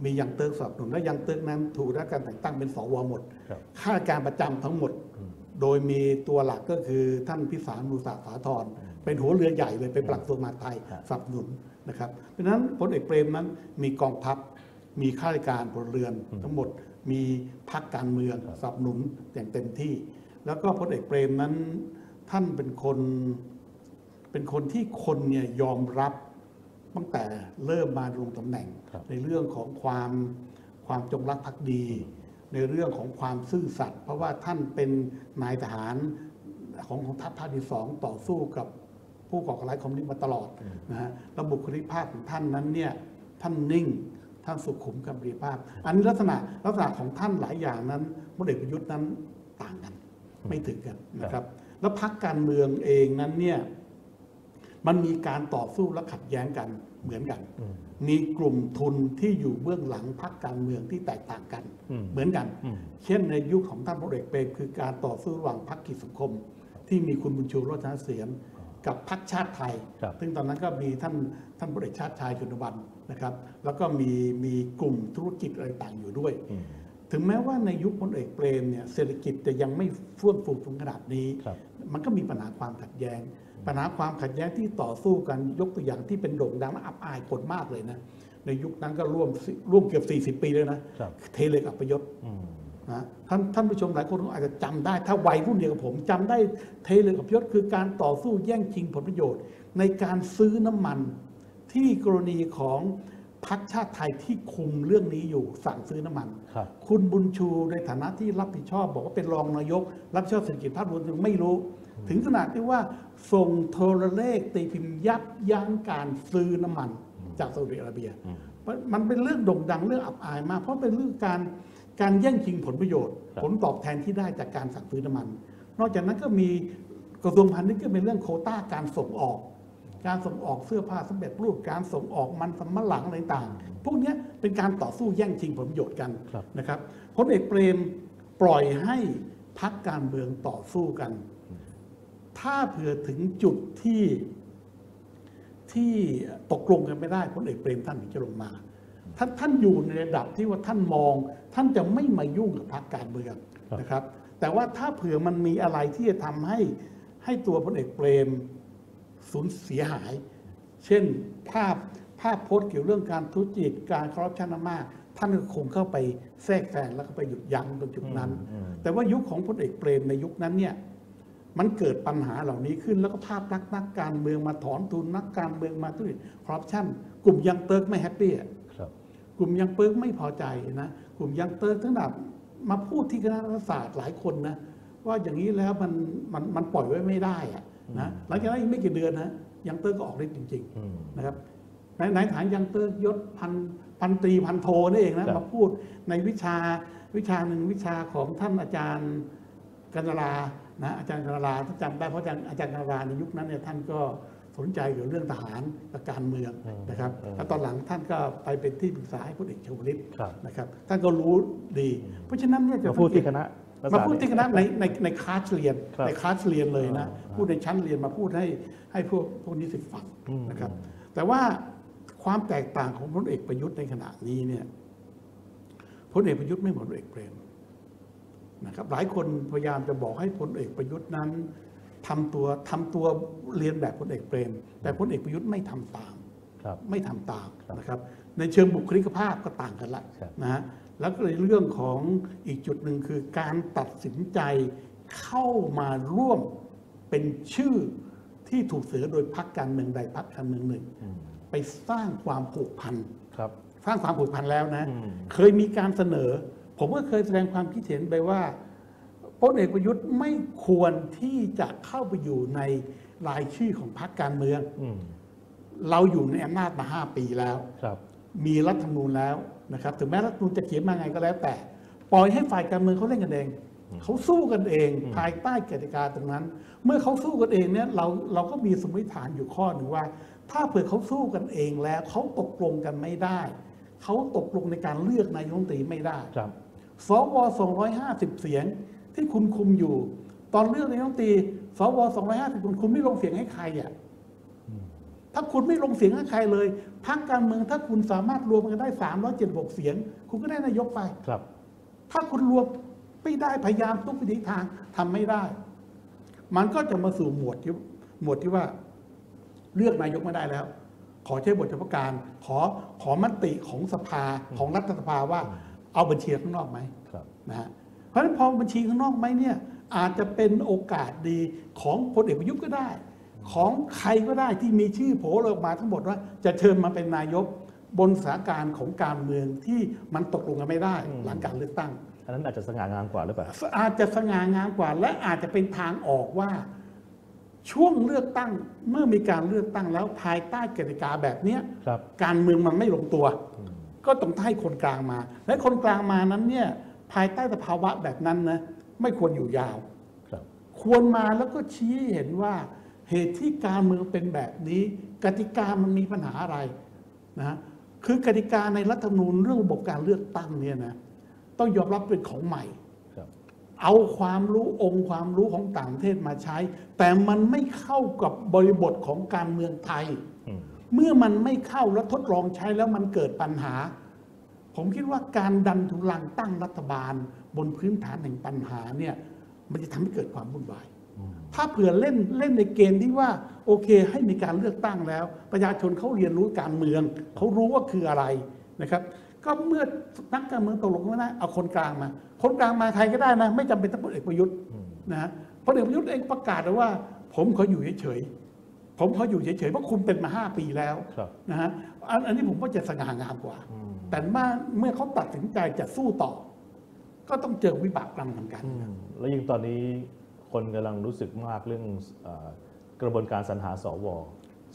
มียังเติร์กสนับสนุนและยังเติร์กนั้นถูกได้การแต่งตั้งเป็นสวหมดข้าราชการประจำทั้งหมดโดยมีตัวหลักก็คือท่านพิสารมูสาสาธรเป็นหัวเรือใหญ่เลยเป็นปลัดกระทรวงมหาดไทยสนับสนุนนะครับเพราะฉะนั้นพลเอกเปรมนั้นมีกองทัพมีข้าราชการพลเรือนทั้งหมดมีพรรคการเมืองสนับสนุนอย่างเต็มที่แล้วก็พลเอกเปรมนั้นท่านเป็นคนเป็นคนที่คนเนี่ยยอมรับตั้งแต่เริ่มมาลงตำแหน่งในเรื่องของความความจงรักภักดีในเรื่องของความซื่อสัตย์เพราะว่าท่านเป็นนายทหาร ของของทัพภาคที่สองต่อสู้กับผู้ก่อการร้ายคอมมิวนิสต์มาตลอดนะฮะแล้วบุคลิกภาพของท่านนั้นเนี่ยท่านนิ่งท่านสุขุมกับเรียบภาพอันนี้ลักษณะลักษณะของท่านหลายอย่างนั้นพลเอกประยุทธ์นั้นต่างกันไม่ถึงกันนะครับแล้วพรรคการเมืองเองนั้นเนี่ยมันมีการต่อสู้และขัดแย้งกันเหมือนกันมีกลุ่มทุนที่อยู่เบื้องหลังพรรคการเมืองที่แตกต่างกันเหมือนกันเช่นในยุคของท่านพลเอกเปรมคือการต่อสู้ระหว่างพรรคกิจสังคมที่มีคุณบุญชูโรจนเสียนกับพรรคชาติไทยซึ่งตอนนั้นก็มีท่านท่านพลเอกชาติชายชุนวันนะครับแล้วก็มีมีกลุ่มธุรกิจอะไรต่างอยู่ด้วยถึงแม้ว่าในยุคพลเอกเปรมเนี่ยเศรษฐกิจจะยังไม่ฟื้นฟูถึงขนาดนี้มันก็มีปัญหาความขัดแย้งปัญหาความขัดแย้งที่ต่อสู้กันยกตัวอย่างที่เป็นโด่งดังอับอายคนมากเลยนะในยุคนั้นก็ร่วมร่วมเกือบสี่สิบปีเลยนะเทเลกอัปยศนะท่านท่านผู้ชมหลายคนอาจจะจำได้ถ้าวัยรุ่นเดียวกับผมจำได้เทเลกอัปยศคือการต่อสู้แย่งชิงผลประโยชน์ในการซื้อน้ำมันที่กรณีของพรรคชาติไทยที่คุมเรื่องนี้อยู่สั่งซื้อน้ำมัน ค, คุณบุญชูในฐานะที่รับผิดชอบบอกว่าเป็นรองนายกรับผิดชอบเศรษฐกิจภาพรวมยังไม่รู้ถึงขนาดที่ว่าส่งโทรเลขตีพิมพ์ยับยั้งการซื้อน้ำมันจากซาอุดิอาระเบียมันเป็นเรื่องโด่งดังเรื่องอับอายมากเพราะเป็นเรื่องการการแย่งชิงผลประโยชน์ผลตอบแทนที่ได้จากการสั่งซื้อน้ำมันนอกจากนั้นก็มีกระทรวงพาณิชย์ก็เป็นเรื่องโควต้าการส่งออกการส่งออกเสื้อผ้าสำเร็จรูปการส่งออกมันสำมะหลังอะไรต่างพวกนี้เป็นการต่อสู้แย่งชิงผลประโยชน์กันนะครับพลเอกเปรมปล่อยให้พรรคการเมืองต่อสู้กันถ้าเผื่อถึงจุดที่ที่ตกลงกันไม่ได้พลเอกเปรมท่านถึงจะลงมาท่านท่านอยู่ในระดับที่ว่าท่านมองท่านจะไม่มายุ่งกับพรรคการเมืองนะครับแต่ว่าถ้าเผื่อมันมีอะไรที่จะทำให้ให้ตัวพลเอกเปรมสูญเสียหายเช่นภาพภาพโพสต์เกี่ยวเรื่องการทุจริตการคอร์รัปชันมากท่านคงเข้าไปแทรกแซงแล้วก็ไปหยุดยั้งตรงจุดนั้นแต่ว่ายุคของพลเอกเปรมในยุคนั้นเนี่ยมันเกิดปัญหาเหล่านี้ขึ้นแล้วก็ภาพลักษณ์นักการเมืองมาถอนทุนนักการเมืองมาทุจริตคอร์รัปชันกลุ่มยังเติร์กไม่แฮปปี้กลุ่มยังเติร์กไม่พอใจนะกลุ่มยังเติร์กทั้งนั้นมาพูดที่คณะรัฐศาสตร์หลายคนนะว่าอย่างนี้แล้วมันมันมันปล่อยไว้ไม่ได้อะนะหลังจากนั้นอีกไม่กี่เดือนนะยังเตอร์ก็ออกฤทธิ์จริงๆนะครับนายทหารยังเตอร์ยศพันพันตรีพันโทนี่เองนะมาพูดในวิชาวิชาหนึ่งวิชาของท่านอาจารย์กัญญาลานะอาจารย์กัญญาลาท่านจำได้เพราะอาจารย์อาจารย์กัญญาลาในยุคนั้นเนี่ยท่านก็สนใจเกี่ยวกับเรื่องทหารและการเมืองนะครับแล้วตอนหลังท่านก็ไปเป็นที่ปรึกษาให้พลเอกชวลิตนะครับท่านก็รู้ดีเพราะฉะนั้นเนี่ยจะพูดที่คณะมาพูดที่คณะในในในคลาสเรียนในคลาสเรียนเลยนะพูดในชั้นเรียนมาพูดให้ให้พวกพวกนิสิตฟังนะครับแต่ว่าความแตกต่างของพลเอกประยุทธ์ในขณะนี้เนี่ยพลเอกประยุทธ์ไม่เหมือนพลเอกเปรมนะครับหลายคนพยายามจะบอกให้พลเอกประยุทธ์นั้นทำตัวทำตัวเรียนแบบพลเอกเปรมแต่พลเอกประยุทธ์ไม่ทำตามไม่ทำตามนะครับในเชิงบุคลิกภาพก็ต่างกันละนะฮะแล้วก็เลยเรื่องของอีกจุดหนึ่งคือการตัดสินใจเข้ามาร่วมเป็นชื่อที่ถูกเสนอโดยพรรคการเมืองใดพรรคการเมืองหนึ่งไปสร้างความผูกพันครับสร้างความผูกพันแล้วนะเคยมีการเสนอผมก็เคยแสดงความคิดเห็นไปว่าพลเอกประยุทธ์ไม่ควรที่จะเข้าไปอยู่ในรายชื่อของพรรคการเมืองเราอยู่ในอำนาจมาห้าปีแล้วมีรัฐธรรมนูญแล้วนะครับถึงแม้รัฐธรรมนูญจะเขียนมาไงก็แล้วแต่ปล่อยให้ฝ่ายการเมืองเขาเล่นกันเองเขาสู้กันเองภายใต้กติกาตรงนั้นเมื่อเขาสู้กันเองเนี่ยเราเราก็มีสมมติฐานอยู่ข้อหนึ่งว่าถ้าเผื่อเขาสู้กันเองแล้วเขาตกลงกันไม่ได้เขาตกลงในการเลือกนายกรัฐมนตรีไม่ได้สวสองร้อยห้าสิบเสียงที่คุณคุมอยู่ตอนเลือกนายกรัฐมนตรีสวสองร้อยห้าสิบคนคุณไม่ลงเสียงให้ใครอ่ะถ้าคุณไม่ลงเสียงกับใครเลยพรรคการเมืองถ้าคุณสามารถรวมกันได้สามร้อยเจ็ดสิบหกเสียงคุณก็ได้นายกไปครับถ้าคุณรวมไม่ได้พยายามทุกวิถีทางทำไม่ได้มันก็จะมาสู่หมวดที่หมวดที่ว่าเลือกนายกไม่ได้แล้วขอใช้บทเฉพาะการขอขอมติของสภาของรัฐสภาว่าเอาบัญชีข้างนอกไหมนะฮะเพราะฉะนั้นพอบัญชีข้างนอกไหมเนี่ยอาจจะเป็นโอกาสดีของพลเอกประยุทธ์ก็ได้ของใครก็ได้ที่มีชื่อโผล่ออกมาทั้งหมดว่าจะเชิญมาเป็นนายกบนสถานการณ์ของการเมืองที่มันตกลงกันไม่ได้หลังการเลือกตั้ง อันนั้นอาจจะสง่างามกว่าหรือเปล่าอาจจะสง่างามกว่าและอาจจะเป็นทางออกว่าช่วงเลือกตั้งเมื่อมีการเลือกตั้งแล้วภายใต้กติกาแบบนี้การเมืองมันไม่ลงตัวก็ต้องให้คนกลางมาและคนกลางมานั้นเนี่ยภายใต้สภาวะแบบนั้นนะไม่ควรอยู่ยาวควรมาแล้วก็ชี้เห็นว่าเหตุที่การเมืองเป็นแบบนี้กติกามันมีปัญหาอะไรนะคือกติกาในรัฐธรรมนูญเรื่องระบบการเลือกตั้งเนี่ยนะต้องยอมรับเป็นของใหม่เอาความรู้องค์ความรู้ของต่างประเทศมาใช้แต่มันไม่เข้ากับบริบทของการเมืองไทยเมื่อมันไม่เข้าและทดลองใช้แล้วมันเกิดปัญหาผมคิดว่าการดันทุลังตั้งรัฐบาลบนพื้นฐานแห่งปัญหาเนี่ยมันจะทำให้เกิดความวุ่นวายถ้าเผื่อเล่นเล่นในเกมที่ว่าโอเคให้มีการเลือกตั้งแล้วประชาชนเขาเรียนรู้การเมืองเขารู้ว่าคืออะไรนะครับก็เมื่อนักการเมืองตกลงกันไม่ได้เอาคนกลางมาคนกลางมาใครก็ได้นะไม่จำเป็นต้องพลเอกประยุทธ์นะพลเอกประยุทธ์เองประกาศว่าผมขออยู่เฉยๆผมขออยู่เฉยๆเพราะคุณเป็นมาห้าปีแล้วนะฮะอันนี้ผมก็จะสง่างามกว่าแต่เมื่อเขาตัดสินใจจะสู้ต่อก็ต้องเจอวิบากกรรมเหมือนกันแล้วยิ่งตอนนี้คนกำลังรู้สึกมากเรื่องกระบวนการสรรหาสว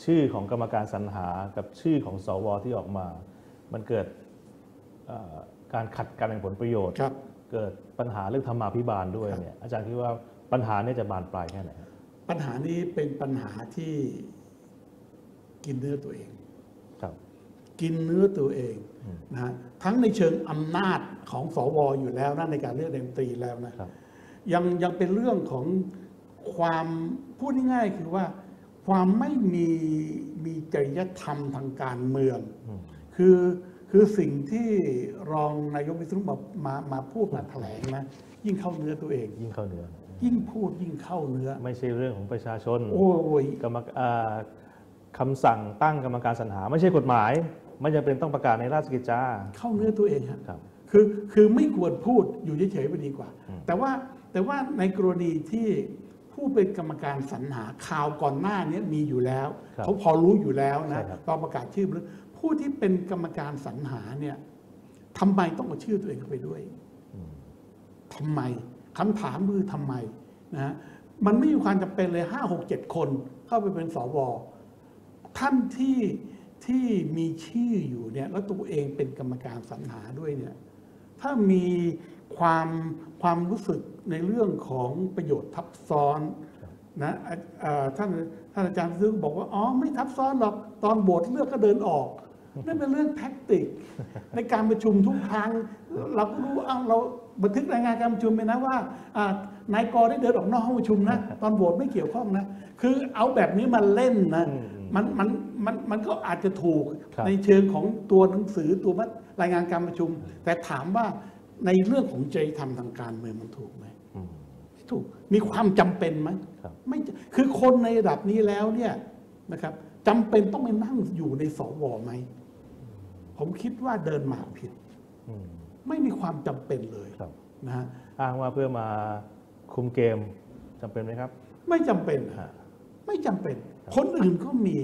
ชื่อของกรรมการสรรหากับชื่อของสวที่ออกมามันเกิดการขัดกันแห่งผลประโยชน์เกิดปัญหาเรื่องธรรมาภิบาลด้วยเนี่ยอาจารย์คิดว่าปัญหานี้จะบานปลายแค่ไหนปัญหานี้เป็นปัญหาที่กินเนื้อตัวเองกินเนื้อตัวเองนะทั้งในเชิงอำนาจของสวอยู่แล้วนะในการเลือกนายกรัฐมนตรีแล้วนะยังยังเป็นเรื่องของความพูดง่ายๆคือว่าความไม่มีมีจริยธรรมทางการเมืองคือคือสิ่งที่รองนายกวิศนุมามาพูดมาแถลงนะยิ่งเข้าเนื้อตัวเองยิ่งเข้าเนื้อยิ่งพูดยิ่งเข้าเนื้อไม่ใช่เรื่องของประชาชนโอ้ยกรรมการคำสั่งตั้งกรรมการสรรหาไม่ใช่กฎหมายไม่จำเป็นต้องประกาศในราชกิจจาเข้าเนื้อตัวเองครับคือคือไม่ควรพูดอยู่เฉยๆไปดีกว่าแต่ว่าแต่ว่าในกรณีที่ผู้เป็นกรรมการสรรหาข่าวก่อนหน้านี้มีอยู่แล้วเขาพอรู้อยู่แล้วนะตอนประกาศชื่อผู้ที่เป็นกรรมการสรรหาเนี่ยทำไมต้องเอาชื่อตัวเองเข้าไปด้วยทำไมคำถามมือทำไมนะมันไม่มีความจำเป็นเลยห้าหกเจ็ดคนเข้าไปเป็นสวท่านที่ที่มีชื่ออยู่เนี่ยแล้วตัวเองเป็นกรรมการสรรหาด้วยเนี่ยถ้ามีความความรู้สึกในเรื่องของประโยชน์ทับซ้อนนะท่านท่านอาจารย์ซึ่งบอกว่าอ๋อไม่ทับซ้อนหรอกตอนโหวตเลือกก็เดินออกนั่นเป็นเรื่องแท็กติกในการประชุมทุกครั้งเราก็รู้เอาเราบันทึกรายงานการประชุมไปนะว่านายกได้เดินออกนอกห้องประชุมนะตอนโหวตไม่เกี่ยวข้องนะคือเอาแบบนี้มาเล่นนะมันมันมันมันก็อาจจะถูกในเชิงของตัวหนังสือตัวรายงานการประชุมแต่ถามว่าในเรื่องของจริยธรรมทางการเมืองมันถูกไหมถูกมีความจำเป็นไหมไม่คือคนในระดับนี้แล้วเนี่ยนะครับจำเป็นต้องไปนั่งอยู่ในสวไหมผมคิดว่าเดินหมากผิดไม่มีความจำเป็นเลยนะฮะอ้างว่าเพื่อมาคุมเกมจำเป็นไหมครับไม่จำเป็นฮะไม่จำเป็นคนอื่นก็มี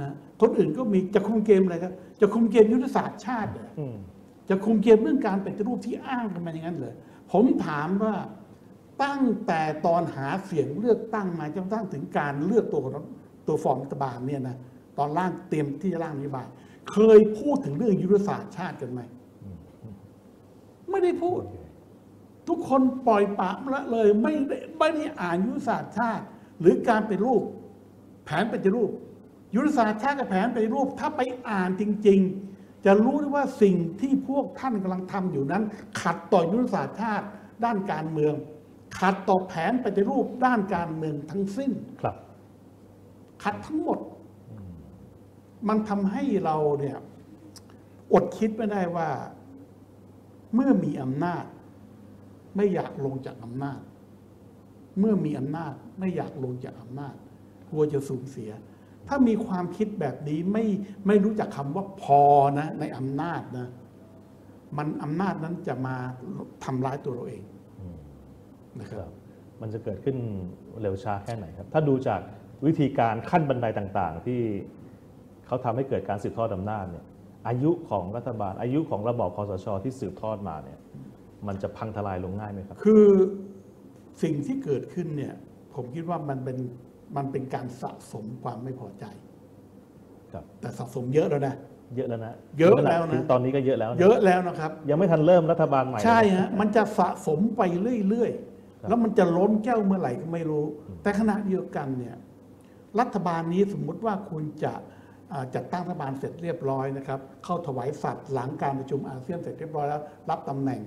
นะคนอื่นก็มีจะคุมเกมอะไรครับจะคุมเกมยุทธศาสตร์ชาติจะคุมเกมเรื่องการปฏิรูปที่อ้างกันมาอย่างนั้นเลยผมถามว่าตั้งแต่ตอนหาเสียงเลือกตั้งมาจนกระทั่งถึงการเลือกตัวตัวฟอร์มรัฐบาลเนี่ยนะตอนร่างเตรียมที่จะร่างนโยบายเคยพูดถึงเรื่องยุทธศาสตร์ชาติกันไหมไม่ได้พูดทุกคนปล่อยปะละเลยไม่ได้ไม่ได้อ่านยุทธศาสตร์ชาติหรือการปฏิรูปแผนปฏิรูปยุทธศาสตร์ชาติกับแผนปฏิรูปถ้าไปอ่านจริงๆจะรู้ได้ว่าสิ่งที่พวกท่านกำลังทำอยู่นั้นขัดต่อยุทธศาสตร์ชาติด้านการเมืองขัดต่อแผนปฏิรูปด้านการเมืองทั้งสิ้นครับขัดทั้งหมดมันทำให้เราเนี่ยอดคิดไม่ได้ว่าเมื่อมีอำนาจไม่อยากลงจากอำนาจเมื่อมีอำนาจไม่อยากลงจากอำนาจกลัวจะสูญเสียถ้ามีความคิดแบบนี้ไม่ไม่รู้จักคำว่าพอนะในอำนาจนะมันอำนาจนั้นจะมาทำร้ายตัวเราเองนะครับมันจะเกิดขึ้นเร็วช้าแค่ไหนครับถ้าดูจากวิธีการขั้นบันไดต่างๆที่เขาทำให้เกิดการสืบทอดอำนาจเนี่ยอายุของรัฐบาลอายุของระบอบคสชที่สืบทอดมาเนี่ย มันจะพังทลายลงง่ายไหมครับคือสิ่งที่เกิดขึ้นเนี่ยผมคิดว่ามันเป็นมันเป็นการสะสมความไม่พอใจครับแต่สะสมเยอะแล้วนะเยอะแล้วนะเยอะแล้วนะตอนนี้ก็เยอะแล้วเยอะแล้วนะครับยังไม่ทันเริ่มรัฐบาลใหม่ใช่ฮะมันจะสะสมไปเรื่อยๆแล้วมันจะล้นแก้วเมื่อไหร่ก็ไม่รู้แต่ขณะเดียวกันเนี่ยรัฐบาลนี้สมมุติว่าคุณจะจัดตั้งรัฐบาลเสร็จเรียบร้อยนะครับเข้าถวายสัตว์หลังการประชุมอาเซียนเสร็จเรียบร้อยแล้วรับตำแหน่ง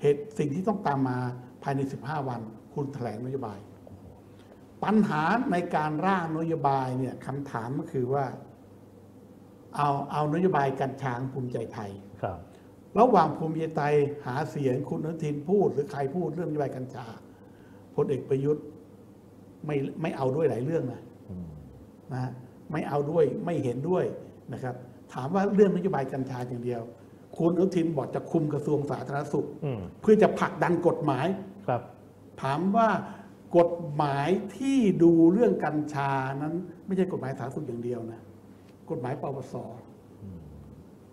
เหตุสิ่งที่ต้องตามมาภายในสิบห้าวันคุณแถลงนโยบายปัญหาในการร่างนโยบายเนี่ยคำถามก็คือว่าเอาเอานโยบายกัญชาภูมิใจไทยครับระหว่างภูมิใจไทยหาเสียงคุณอนุทินพูดหรือใครพูดเรื่องนโยบายกัญชาพลเอกประยุทธ์ไม่ไม่เอาด้วยหลายเรื่องนะนะไม่เอาด้วยไม่เห็นด้วยนะครับถามว่าเรื่องนโยบายกัญชาอย่างเดียวคุณอนุทินบอกจะคุมกระทรวงสาธารณสุขเพื่อจะผลักดันกฎหมายครับถามว่ากฎหมายที่ดูเรื่องกัญชานั้นไม่ใช่กฎหมายสาธารณสุขอย่างเดียวนะกฎหมายปปส.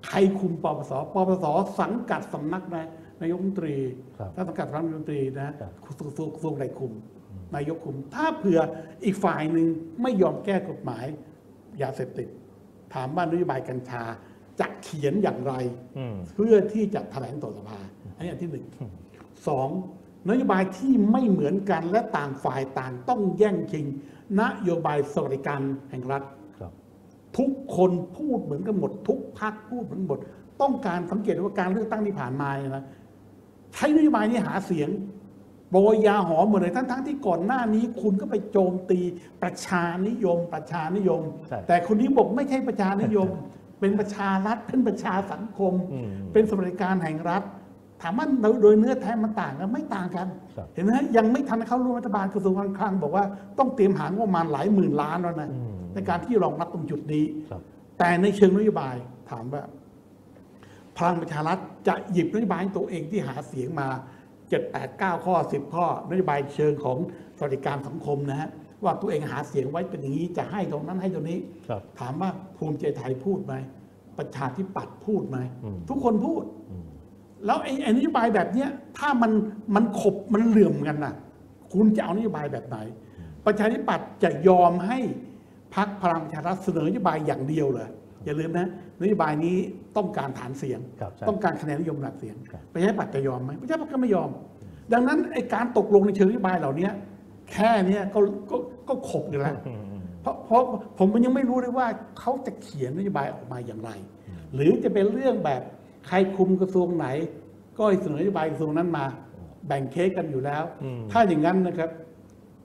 ใครคุมปปส.ปปส.สังกัดสำนักนายกรัฐมนตรีถ้าสังกัดสำนักนายกรัฐมนตรีนะกระทรวงใดคุมนายกคุมถ้าเผื่ออีกฝ่ายหนึ่งไม่ยอมแก้กฎหมายยาเสพติดถามว่านโยบายกัญชาจะเขียนอย่างไรเพื่อที่จะแถลงต่อสภาอันนี้อันที่หนึ่งสองนโยบายที่ไม่เหมือนกันและต่างฝ่ายต่างต้องแย่งชิงนโยบายสวัสดิการแห่งรัฐทุกคนพูดเหมือนกันหมดทุกพรรคพูดเหมือนหมดต้องการสังเกตว่าการเลือกตั้งที่ผ่านมาเนี่ยนะใช้นโยบายนี้หาเสียงโบยยาหอมหมดเลยทั้งทั้งที่ก่อนหน้านี้คุณก็ไปโจมตีประชานิยมประชานิยมแต่คนนี้บอกไม่ใช่ประชานิยมเป็นประชารัฐเป็นประชาสังคมเป็นสวัสดิการแห่งรัฐถามว่าโดยเนื้อแท้มันต่างกันไม่ต่างกันเห็นไหมยังไม่ทันเข้าร่วมรัฐบาลกระทรวงการคลังบอกว่าต้องเตรียมหางบประมาณหลายหมื่นล้านแล้วนะในการที่รองรับตรงจุดนี้แต่ในเชิงนโยบายถามว่าพลังประชารัฐจะหยิบนโยบายตัวเองที่หาเสียงมาเจ็ดแปดเก้าข้อสิบข้อนโยบายเชิงของสวัสดิการสังคมนะฮะว่าตัวเองหาเสียงไว้เป็นอย่างนี้จะให้ตรงนั้นให้ตรงนี้ถามว่าภูมิใจไทยพูดไหมประชาธิปัตย์พูดไหมทุกคนพูดแล้วไอ้นโยบายแบบเนี้ยถ้ามันมันขบมันเหลื่อมกันนะคุณจะเอานโยบายแบบไหนประชาธิปัตย์จะยอมให้พรรคพลังประชารัฐเสนอนโยบายอย่างเดียวเลยอย่าลืมนะนโยบายนี้ต้องการฐานเสียงต้องการคะแนนนิยมหลักเสียงประชาธิปัตย์จะยอมไหมประชาธิปัตย์ก็ไม่ยอมดังนั้นไอ้การตกลงในเชิงนโยบายเหล่านี้แค่นี้ก็ก็ก็ขบอยู่แล้วเพราะเพราะผมมันยังไม่รู้เลยว่าเขาจะเขียนนโยบายออกมาอย่างไรหรือจะเป็นเรื่องแบบใครคุมกระทรวงไหนก็เสนอนโยบายกระทรวงนั้นมาแบ่งเค้กกันอยู่แล้วถ้าอย่างนั้นนะครับ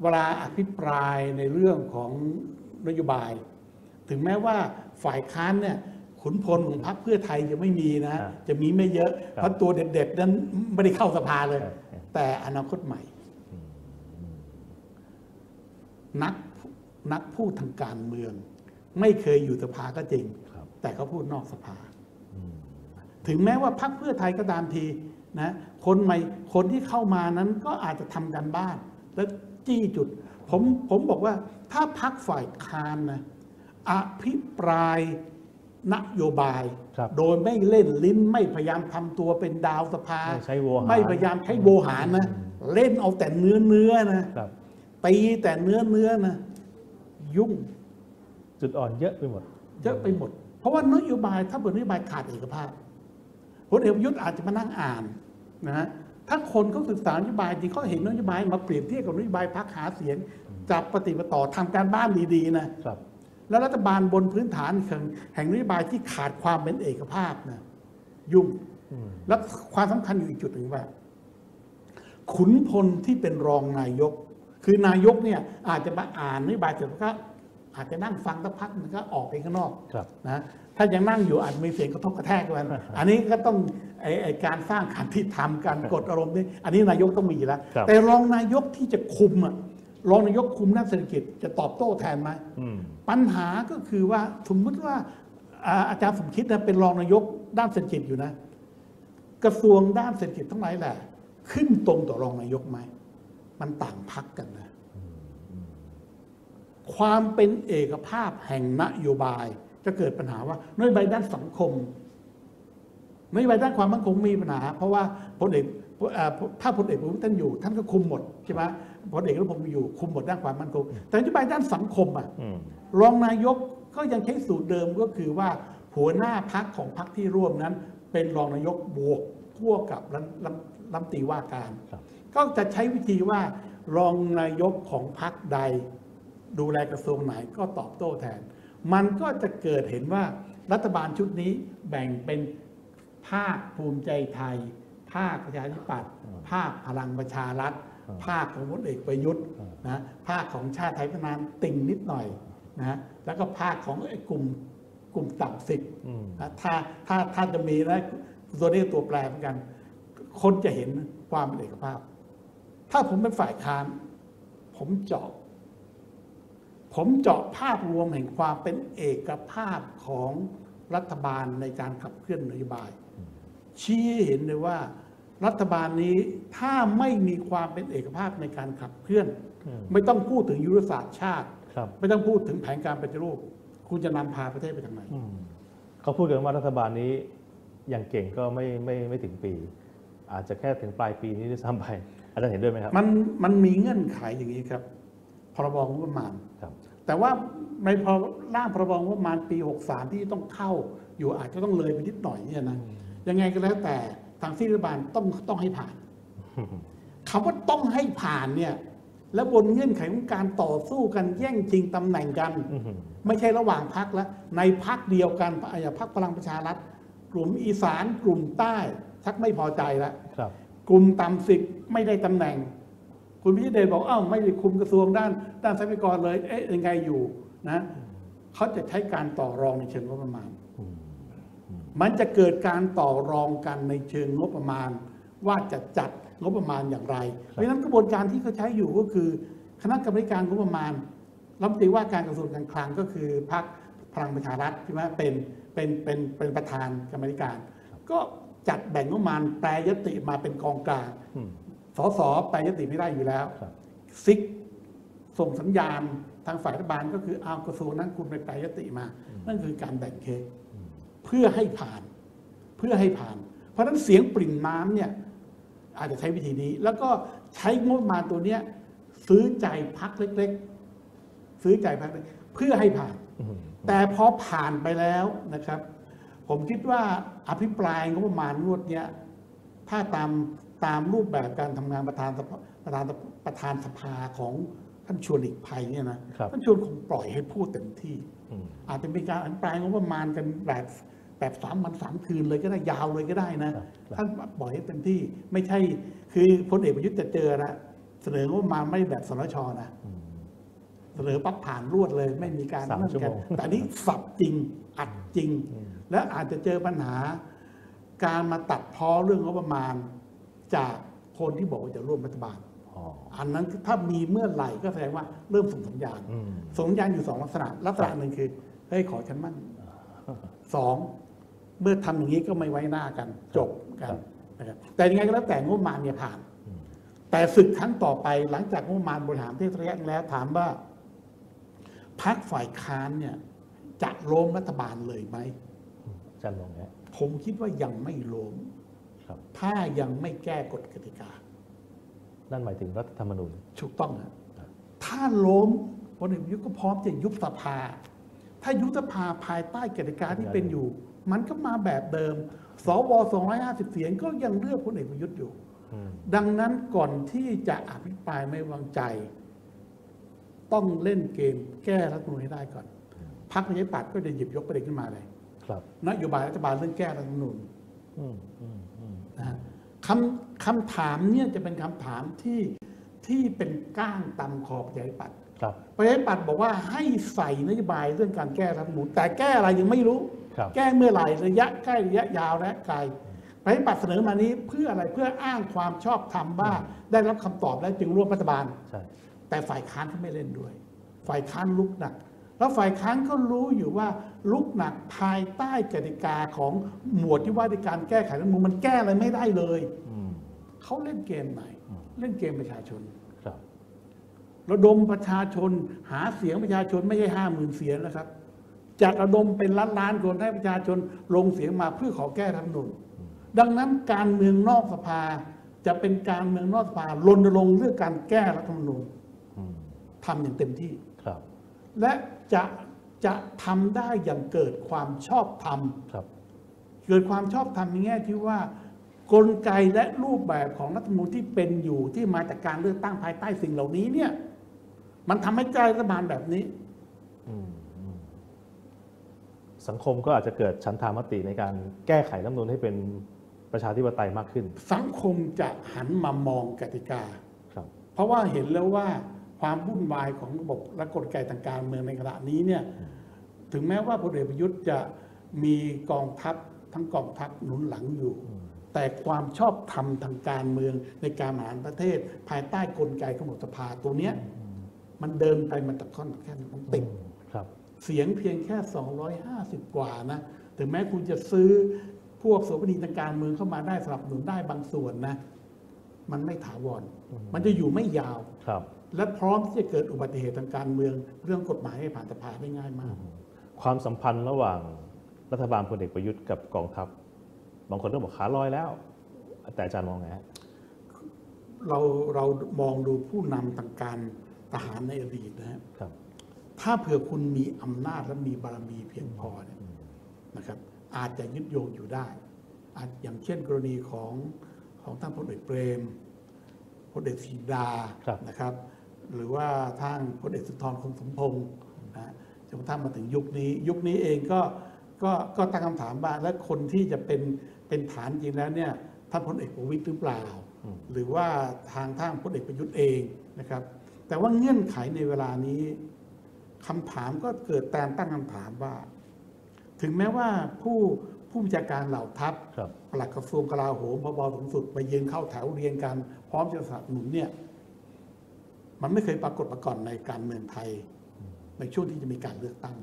เวลาอภิปรายในเรื่องของนโยบายถึงแม้ว่าฝ่ายค้านเนี่ยขุนพลของพรรคเพื่อไทยจะไม่มีนะจะมีไม่เยอะเพราะตัวเด็ดๆนั้นไม่ได้เข้าสภาเลยแต่อนาคตใหม่นักนักพูดทางการเมืองไม่เคยอยู่สภาก็จริงแต่เขาพูดนอกสภาถึงแม้ว่าพรรคเพื่อไทยก็ตามทีนะคนใหม่คนที่เข้ามานั้นก็อาจจะทำการบ้านและจี้จุดผมผมบอกว่าถ้าพรรคฝ่ายค้านนะอภิปรายนโยบายโดยไม่เล่นลิ้นไม่พยายามทำตัวเป็นดาวสภาไม่พยายามใช้โวหารนะเล่นเอาแต่เนื้อเนื้อนะตีแต่เนื้อเนื้อนะยุ่งจุดอ่อนเยอะไปหมดเยอะไปหมดเพราะว่านโยบายถ้าเป็นนโยบายขาดเอกภาพพลเอกประยุทธ์อาจจะมานั่งอ่านนะฮะถ้าคนเขาศึกษานโยบายดีเขาเห็นนโยบายมาเปรียบเทียบกับนโยบายพรรคหาเสียงจับปฏิบัติต่อทำการบ้านดีๆนะครับแล้วรัฐบาลบนพื้นฐานแห่งนโยบายที่ขาดความเป็นเอกภาพนะยุ่งและความสำคัญอยู่อีกจุดหนึ่งว่าขุนพลที่เป็นรองนายกคือนายกเนี่ยอาจจะมาอ่านนโยบายเสร็จก็อาจจะนั่งฟังสักพักมันก็ออกไปข้างนอกนะถ้ายังนั่งอยู่อาจมีเสียงกระทบกระแทกกันอันนี้ก็ต้องไอ้ไอ้การสร้างขันติธรรมการกดอารมณ์นี่อันนี้นายกต้องมีแล้วแต่รองนายกที่จะคุมอ่ะรองนายกคุมด้านเศรษฐกิจจะตอบโต้แทนไหมปัญหาก็คือว่าสมมติว่าอาจารย์สมคิดนะเป็นรองนายกด้านเศรษฐกิจอยู่นะกระทรวงด้านเศรษฐกิจทั้งหลายแหละขึ้นตรงต่อรองนายกไหมมันต่างพรรคกันนะความเป็นเอกภาพแห่งนโยบายจะเกิดปัญหาว่านโยบายด้านสังคม นโยบายด้านความมั่นคงมีปัญหาเพราะว่าพลเอกถ้าพลเอกประยุทธ์ท่านอยู่ท่านก็คุมหมดใช่ไหมพลเอกประยุทธ์อยู่คุมหมดด้านความมั่นคงแต่นโยบายด้านสังคมอ่ะรองนายกก็ยังใช้สูตรเดิมก็คือว่าหัวหน้าพรรคของพรรคที่ร่วมนั้นเป็นรองนายกบวกพ่วงกับรัฐมนตรีว่าการก็จะใช้วิธีว่ารองนายกของพรรคใดดูแลกระทรวงไหนก็ตอบโต้แทนมันก็จะเกิดเห็นว่ารัฐบาลชุดนี้แบ่งเป็นภาคภูมิใจไทยภาคประชาธิปัตย์ภาคพลังประชารัฐภาคของพลเอกประยุทธ์นะภาคของชาติไทยพัฒนาติ่งนิดหน่อยนะแล้วก็ภาคของกลุ่มกลุ่มต่ำสิบนะถ้าถ้าถ้าจะมีนะตัวนี้ตัวแปรเหมือนกันคนจะเห็นความเป็นเอกภาพถ้าผมเป็นฝ่ายค้านผมเจาะผมเจาะภาพรวมแห่งความเป็นเอกภาพของรัฐบาลในการขับเคลื่อนนโยบายชี้เห็นเลยว่ารัฐบาลนี้ถ้าไม่มีความเป็นเอกภาพในการขับเคลื่อนไม่ต้องพูดถึงยุทธศาสตร์ชาติไม่ต้องพูดถึงแผนการปฏิรูปคุณจะนำพาประเทศไปทางไหนเขาพูดกันว่ารัฐบาลนี้อย่างเก่งก็ไม่ไม่ไม่ถึงปีอาจจะแค่ถึงปลายปีนี้ด้วยซ้ำไปอาจารย์เห็นด้วยไหมครับมันมันมีเงื่อนไขอย่างนี้ครับพรบงบประมาณแต่ว่าในพอร่างพรบงบประมาณปีหกสามที่ต้องเข้าอยู่อาจจะต้องเลยไปนิดหน่อยเนี่ยนะยังไงก็แล้วแต่ทางรัฐบาลต้องต้องให้ผ่านคำว่าต้องให้ผ่านเนี่ยและบนเงื่อนไขของการต่อสู้กันแย่งชิงตำแหน่งกันไม่ใช่ระหว่างพรรคละในพรรคเดียวกันอย่างพรรคพลังประชารัฐกลุ่มอีสานกลุ่มใต้ชักไม่พอใจละกลุ่มต่ำสิบไม่ได้ตำแหน่งคุณพิเดชบอกเอ้าไม่ได้คุมกระทรวงด้านด้านทรัพยากรเลยเอ๊ะยังไงอยู่นะเขาจะใช้การต่อรองในเชิงงบประมาณมันจะเกิดการต่อรองกันในเชิงงบประมาณว่าจะจัดงบประมาณอย่างไรเพราะฉะนั้นกระบวนการที่เขาใช้อยู่ก็คือคณะกรรมการงบประมาณรัฐมนตรีว่าการกระทรวงการคลังก็คือพรรคพลังประชารัฐใช่ไหมเป็นเป็นเป็นเป็นประธานกรรมการก็จัดแบ่งงบประมาณแปรยติมาเป็นกองกลางสสไปยติไม่ได้อยู่แล้วซิกส่งสัญญาณทางฝ่ายรัฐบาลก็คือเอากระทรวงนั้นคุณไปแปรยติมานั่นคือการแบ่งเค้กเพื่อให้ผ่านเพื่อให้ผ่านเพราะฉะนั้นเสียงปริ่มน้ำเนี่ยอาจจะใช้วิธีนี้แล้วก็ใช้งบประมาณตัวเนี้ยซื้อใจพรรคเล็กๆซื้อใจพรรคเล็กเพื่อให้ผ่านแต่พอผ่านไปแล้วนะครับผมคิดว่าอภิปรายงบประมาณงวดเนี้ยถ้าตามตามรูปแบบการทำงานประธานประธานประธานสภาของท่านชวนหลีกภัยเนี่ยนะท่านชวนคงปล่อยให้พูดเต็มที่อาจจะเป็นการอภิปรายงบประมาณกันแบบแบบสามวันสามคืนเลยก็ได้ยาวเลยก็ได้นะท่านปล่อยให้เต็มที่ไม่ใช่คือพลเอกประยุทธ์จะเจอนะเสนองบประมาณไม่แบบสนช.นะเสนอปั๊บผ่านรวดเลยไม่มีการนั่นกันแต่นี้สับจริงอัดจริงและอาจจะเจอปัญหาการมาตัดพ้อเรื่องงบประมาณจากคนที่บอกว่าจะร่วมรัฐบาล อ, อันนั้นถ้ามีเมื่อไหร่ก็แสดงว่าเริ่มส่งสัญญาณส่งสัญญาณอยู่สองลักษณะลักษณะหนึ่งคือเฮ้ยขอฉันมั่นสองเมื่อทำอย่างนี้ก็ไม่ไว้หน้ากันจบกันนะครับแต่ยังไงก็แล้วแต่งบประมาณเนี่ยผ่านแต่ศึกครั้งต่อไปหลังจากงบประมาณบริหารประเทศระยะแล้วถามว่าพรรคฝ่ายค้านเนี่ยจะล้มรัฐบาลเลยไหมจะล้มไหมผมคิดว่ายังไม่ล้มถ้ายังไม่แก้กฎกติกานั่นหมายถึงรัฐธรรมนูญถูกต้องนะถ้าล้มพลเอกประยุทธ์ก็พร้อมจะยุบสภาถ้ายุบสภาภายใต้กติกาที่เป็นอยู่มันก็มาแบบเดิมสวสองร้อยห้าสิบเสียงก็ยังเลือกพลเอกประยุทธ์อยู่ดังนั้นก่อนที่จะอภิปรายไม่วางใจต้องเล่นเกมแก้รัฐธรรมนูญให้ได้ก่อนพรรคประชาธิปัตย์ก็จะหยิบยกประเด็นขึ้นมาเลยนโยบายรัฐบาลเรื่องแก้รัฐธรรมนูญคำคำถามเนี่ยจะเป็นคำถามที่ที่เป็นก้างตำขอบประชาธิปัตย์ประชาธิปัตย์บอกว่าให้ใส่นโยบายเรื่องการแก้รัฐธรรมนูญแต่แก้อะไรยังไม่รู้แก้เมื่อไหร่ระยะใกล้ระยะยาวและไกลประชาธิปัตย์เสนอมานี้เพื่ออะไรเพื่ออ้างความชอบธรรมว่าได้รับคำตอบแล้วจึงร่วมรัฐบาลแต่ฝ่ายค้านเขาไม่เล่นด้วยฝ่ายค้านลุกหนักแล้วฝ่ายค้านก็รู้อยู่ว่าลุกหนักภายใต้กติกาของหมวดที่ว่าในการแก้ไขรัฐธรรมนูญมันแก้อะไรไม่ได้เลยเขาเล่นเกมไหนเล่นเกมประชาชนระดมประชาชนหาเสียงประชาชนไม่ใช่ห้าหมื่นเสียงนะครับจัดระดมเป็นล้านล้านคนให้ประชาชนลงเสียงมาเพื่อขอแก้รัฐธรรมนูญ ดังนั้นการเมืองนอกสภาจะเป็นการเมืองนอกสภารณรงค์เรื่องการแก้รัฐธรรมนูญทำอย่างเต็มที่และจะจะทำได้อย่างเกิดความชอบธรรมเกิดความชอบธรรมในแง่ที่ว่ากลไกและรูปแบบของรัฐธรรมนูญที่เป็นอยู่ที่มาจากการเลือกตั้งภายใต้สิ่งเหล่านี้เนี่ยมันทำให้ใจรัฐบาลแบบนี้สังคมก็อาจจะเกิดฉันทามติในการแก้ไขรัฐธรรมนูญให้เป็นประชาธิปไตยมากขึ้นสังคมจะหันมามองกติกาเพราะว่าเห็นแล้วว่าความวุ่นวายของระบบและกลไกทางการเมืองในขณะนี้เนี่ยถึงแม้ว่าพลเอกประยุทธ์จะมีกองทัพทั้งกองทัพหนุนหลังอยู่แต่ความชอบธรรมทางการเมืองในการบริหารประเทศภายใต้กลไกของสภาตัวเนี้ยมันเดินไปมันตะค่อนแค่มันติดเสียงเพียงแค่สองร้อยห้าสิบกว่านะถึงแม้คุณจะซื้อพวกโสเภณีทางการเมืองเข้ามาได้สนับสนุนได้บางส่วนนะมันไม่ถาวรมันจะอยู่ไม่ยาวและพร้อมที่จะเกิดอุบัติเหตุทางการเมืองเรื่องกฎหมายให้ผ่านสภาได้ง่ายมากความสัมพันธ์ระหว่างรัฐบาลพลเอกประยุทธ์กับกองทัพบางคนก็บอกขาลอยแล้วแต่อาจารย์มองไงเราเรามองดูผู้นำทางการทหารในอดีตนะครับถ้าเผื่อคุณมีอำนาจและมีบารมีเพียงพอเนี่ยนะครับอาจจะยึดโยงอยู่ได้อาจอย่างเช่นกรณีของของท่านพลเอกเปรมพลเอกศรีดานะครับหรือว่าท่านพลเอกสุนทรคงสมพงศ์นะจนกระทั่งมาถึงยุคนี้ยุคนี้เองก็ก็ก็ตั้งคำถามว่าและคนที่จะเป็นเป็นฐานจริงแล้วเนี่ยท่านพลเอกประวิตรหรือเปล่าหรือว่าทางท่านพลเอกประยุทธ์เองนะครับแต่ว่าเงื่อนไขในเวลานี้คำถามก็เกิดการตั้งคำถามว่าถึงแม้ว่าผู้ผู้บัญชาการเหล่าทัพปลัดกระทรวงกลาโหมผบ.สูงสุดไปยืนเข้าแถวเรียงกันพร้อมจะสนับสนุนเนี่ยมันไม่เคยปรากฏมาก่อนในการเมืองไทยในช่วงที่จะมีการเลือกตั้ง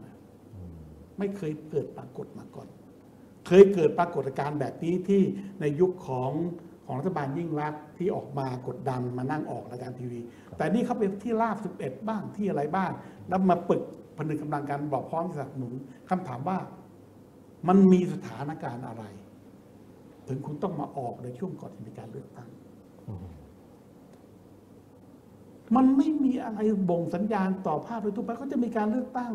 ไม่เคยเกิดปรากฏมาก่อนเคยเกิดปรากฏการณ์แบบนี้ที่ในยุคของของรัฐบาลยิ่งลักษณ์ที่ออกมากดดันมานั่งออกรายการทีวีแต่นี่เขาไปที่ลาบสิบเอ็ดบ้างที่อะไรบ้างแล้วมาปึกผนึกกำลังกันบอกพร้อมสนับสนุนคำถามว่ามันมีสถานการณ์อะไรถึงคุณต้องมาออกในช่วงก่อนที่มีการเลือกตั้งมันไม่มีอะไรบ่งสัญญาณต่อภาพโดยทั่วไปเขาจะมีการเลือกตั้ง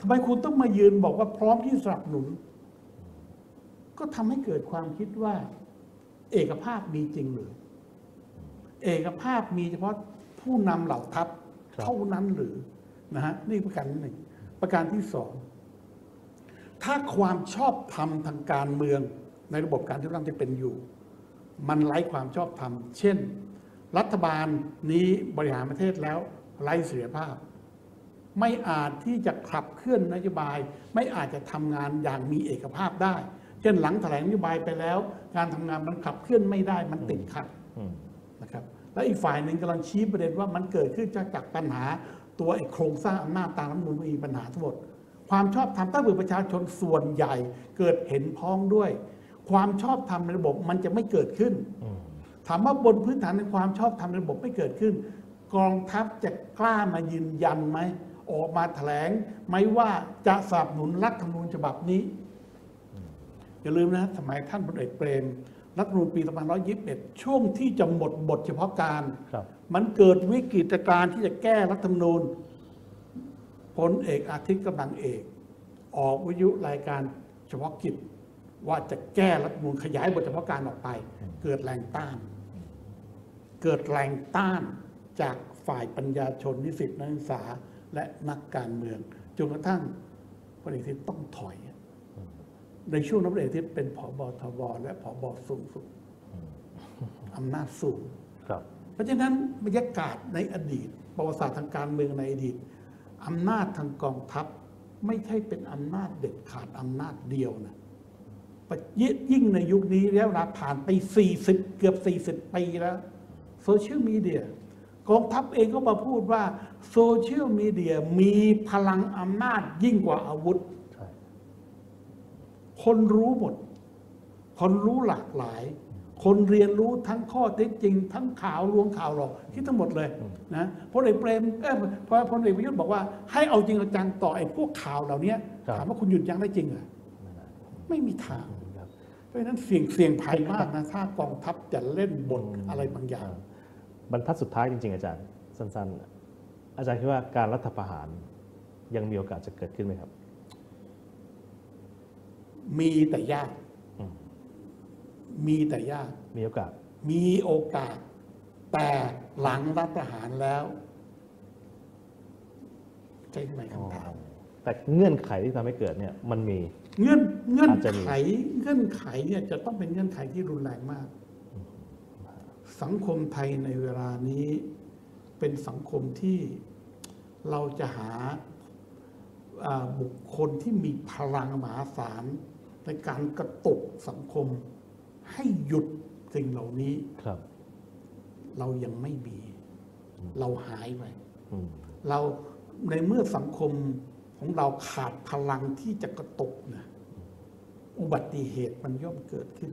ทำไมคุณต้องมายืนบอกว่าพร้อมที่สนับสนุนก็ทำให้เกิดความคิดว่าเอกภาพมีจริงหรือเอกภาพมีเฉพาะผู้นำเหล่าทัพเท่านั้นหรือนะฮะนี่ประการหนึ่งประการที่สองถ้าความชอบธรรมทางการเมืองในระบบการที่เราจะเป็นอยู่มันไร้ความชอบธรรมเช่นรัฐบาลนี้บริหารประเทศแล้วไร้เสรีภาพไม่อาจที่จะขับเคลื่อนนโยบายไม่อาจจะทำงานอย่างมีเอกภาพได้เช่นหลังแถลงนโยบายไปแล้วการทำงานมันขับเคลื่อนไม่ได้มันติดขัดนะครับและอีกฝ่ายหนึ่งกำลังชี้ประเด็นว่ามันเกิดขึ้นจากปัญหาตัวโครงสร้างอำนาจตามรัฐธรรมนูญมีปัญหาทั้งหมดความชอบธรรมถ้าเป็นประชาชนส่วนใหญ่เกิดเห็นพ้องด้วยความชอบธรรมในระบบมันจะไม่เกิดขึ้นถามว่าบนพื้นฐานในความชอบธรรมในระบบไม่เกิดขึ้นกองทัพจะกล้ามายืนยันไหมออกมาแถลงไหมว่าจะสนับสนุนรัฐธรรมนูญฉบับนี้อย่าลืมนะสมัยท่านพลเอกเปรมรัฐธรรมนูญปีสองพันห้าร้อยยี่สิบเอ็ดช่วงที่จะหมดบทเฉพาะการมันเกิดวิกฤตการณ์ที่จะแก้รัฐธรรมนูญพลเอกอาทิตย์กำลังเอกออกวิทยุรายการเฉพาะกิจว่าจะแก้รัฐธรรมนูญขยายบทเฉพาะการออกไปเกิดแรงต้านเกิดแรงต้านจากฝ่ายปัญญาชนนิสิตนักศึกษาและนักการเมืองจนกระทั่งพลเอกอาทิตย์ต้องถอยในช่วงนั้นพลเอกอาทิตย์เป็นผบ.ทบ.และผบ.สูงสุดอำนาจสูงเพราะฉะนั้นบรรยากาศในอดีตประวัติศาสตร์ทางการเมืองในอดีตอำนาจทางกองทัพไม่ใช่เป็นอำนาจเด็ดขาดอำนาจเดียวนะยิ่งในยุคนี้แล้วเวลาผ่านไปสี่สิบเกือบสี่สิบปีแล้วโซเชียลมีเดียกองทัพเองก็มาพูดว่าโซเชียลมีเดียมีพลังอำนาจยิ่งกว่าอาวุธคนรู้หมดคนรู้หลากหลายคนเรียนรู้ทั้งข้อเท็จจริงทั้งข่าวลวงข่าวหลอกที่ทั้งหมดเลยนะพลเอกเปรมเออพลเอกประยุทธ์บอกว่าให้เอาจริงเอาจังต่อไอ้พวกข่าวเหล่านี้ถามว่าคุณหยุดยั้งได้จริงเหรอไม่มีทางเพราะ ราะฉะนั้นเสี่ยงเสี่ยงภัยมากนะถ้ากองทัพจะเล่นบทอะไรบางอย่างบรรทัดสุดท้ายจริงๆอาจารย์สั้นๆอาจารย์คิดว่าการรัฐประหารยังมีโอกาสจะเกิดขึ้นไหมครับมีแต่ยากมีแต่ยากมีโอกาสมีโอกาสแต่หลังรัฐประหารแล้วใช่ไหมคำถามแต่เงื่อนไขที่ทำให้เกิดเนี่ยมันมีเงื่อนเงื่อนไขเงื่อนไขเนี่ยจะต้องเป็นเงื่อนไขที่รุนแรงมากสังคมไทยในเวลานี้เป็นสังคมที่เราจะหาบุคคลที่มีพลังมหาศาลในการกระตุกสังคมให้หยุดสิ่งเหล่านี้ครับเรายังไม่มีเราหายไปเราในเมื่อสังคมของเราขาดพลังที่จะกระตุกนะอุบัติเหตุมันย่อมเกิดขึ้น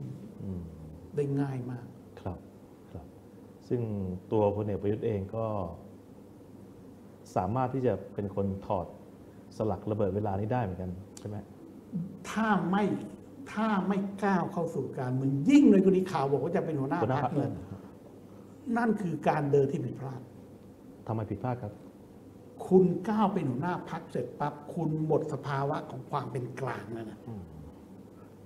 ได้ง่ายมากครับครับซึ่งตัวพลเอกประยุทธ์เองก็สามารถที่จะเป็นคนถอดสลักระเบิดเวลานี้ได้เหมือนกันใช่ไหมถ้าไม่ถ้าไม่ก้าวเข้าสู่การเมืองยิ่งเลยคนนี้ข่าวบอกว่าจะเป็นหัวหน้าพรรคเลยนั่นคือการเดินที่ผิดพลาดทำไมผิดพลาดครับคุณก้าวเป็นหัวหน้าพรรคเสร็จปั๊บคุณหมดสภาวะของความเป็นกลางนั่นนะ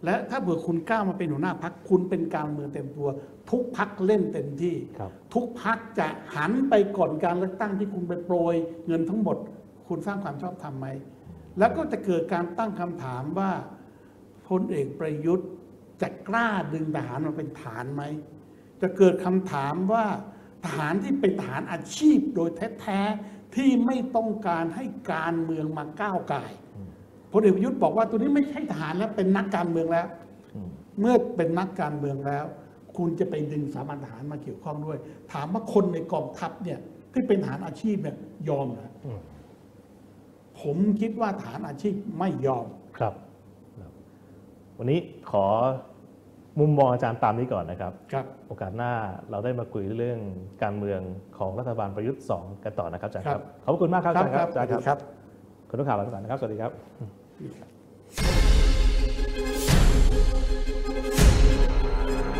และถ้าเผื่อคุณก้าวมาเป็นหัวหน้าพรรคคุณเป็นการเมืองเต็มตัวทุกพรรคเล่นเต็มที่ทุกพรรคจะหันไปก่อนการเลือกตั้งที่คุณไปโปรยเงินทั้งหมดคุณสร้างความชอบธรรมไหมแล้วก็จะเกิดการตั้งคำถามว่าพลเอกประยุทธ์จะกล้าดึงทหารมาเป็นฐานไหมจะเกิดคำถามว่าทหารที่เป็นทหารอาชีพโดยแท้ๆที่ไม่ต้องการให้การเมืองมาก้าวก่ายพลเอกประยุทธ์บอกว่าตัวนี้ไม่ใช่ทหารแล้วเป็นนักการเมืองแล้วเมื่อเป็นนักการเมืองแล้วคุณจะไปดึงสามัญทหารมาเกี่ยวข้องด้วยถามว่าคนในกองทัพเนี่ยที่เป็นทหารอาชีพเนี่ยยอมนะผมคิดว่าทหารอาชีพไม่ยอมครับวันนี้ขอมุมมองอาจารย์ตามนี้ก่อนนะครับครับโอกาสหน้าเราได้มาคุยเรื่องการเมืองของรัฐบาลประยุทธ์สองกันต่อนะครับอาจารย์ครับขอบคุณมากครับอาจารย์ครับอาจารย์ครับคุณนักข่าวเราทุกท่านนะครับสวัสดีครับ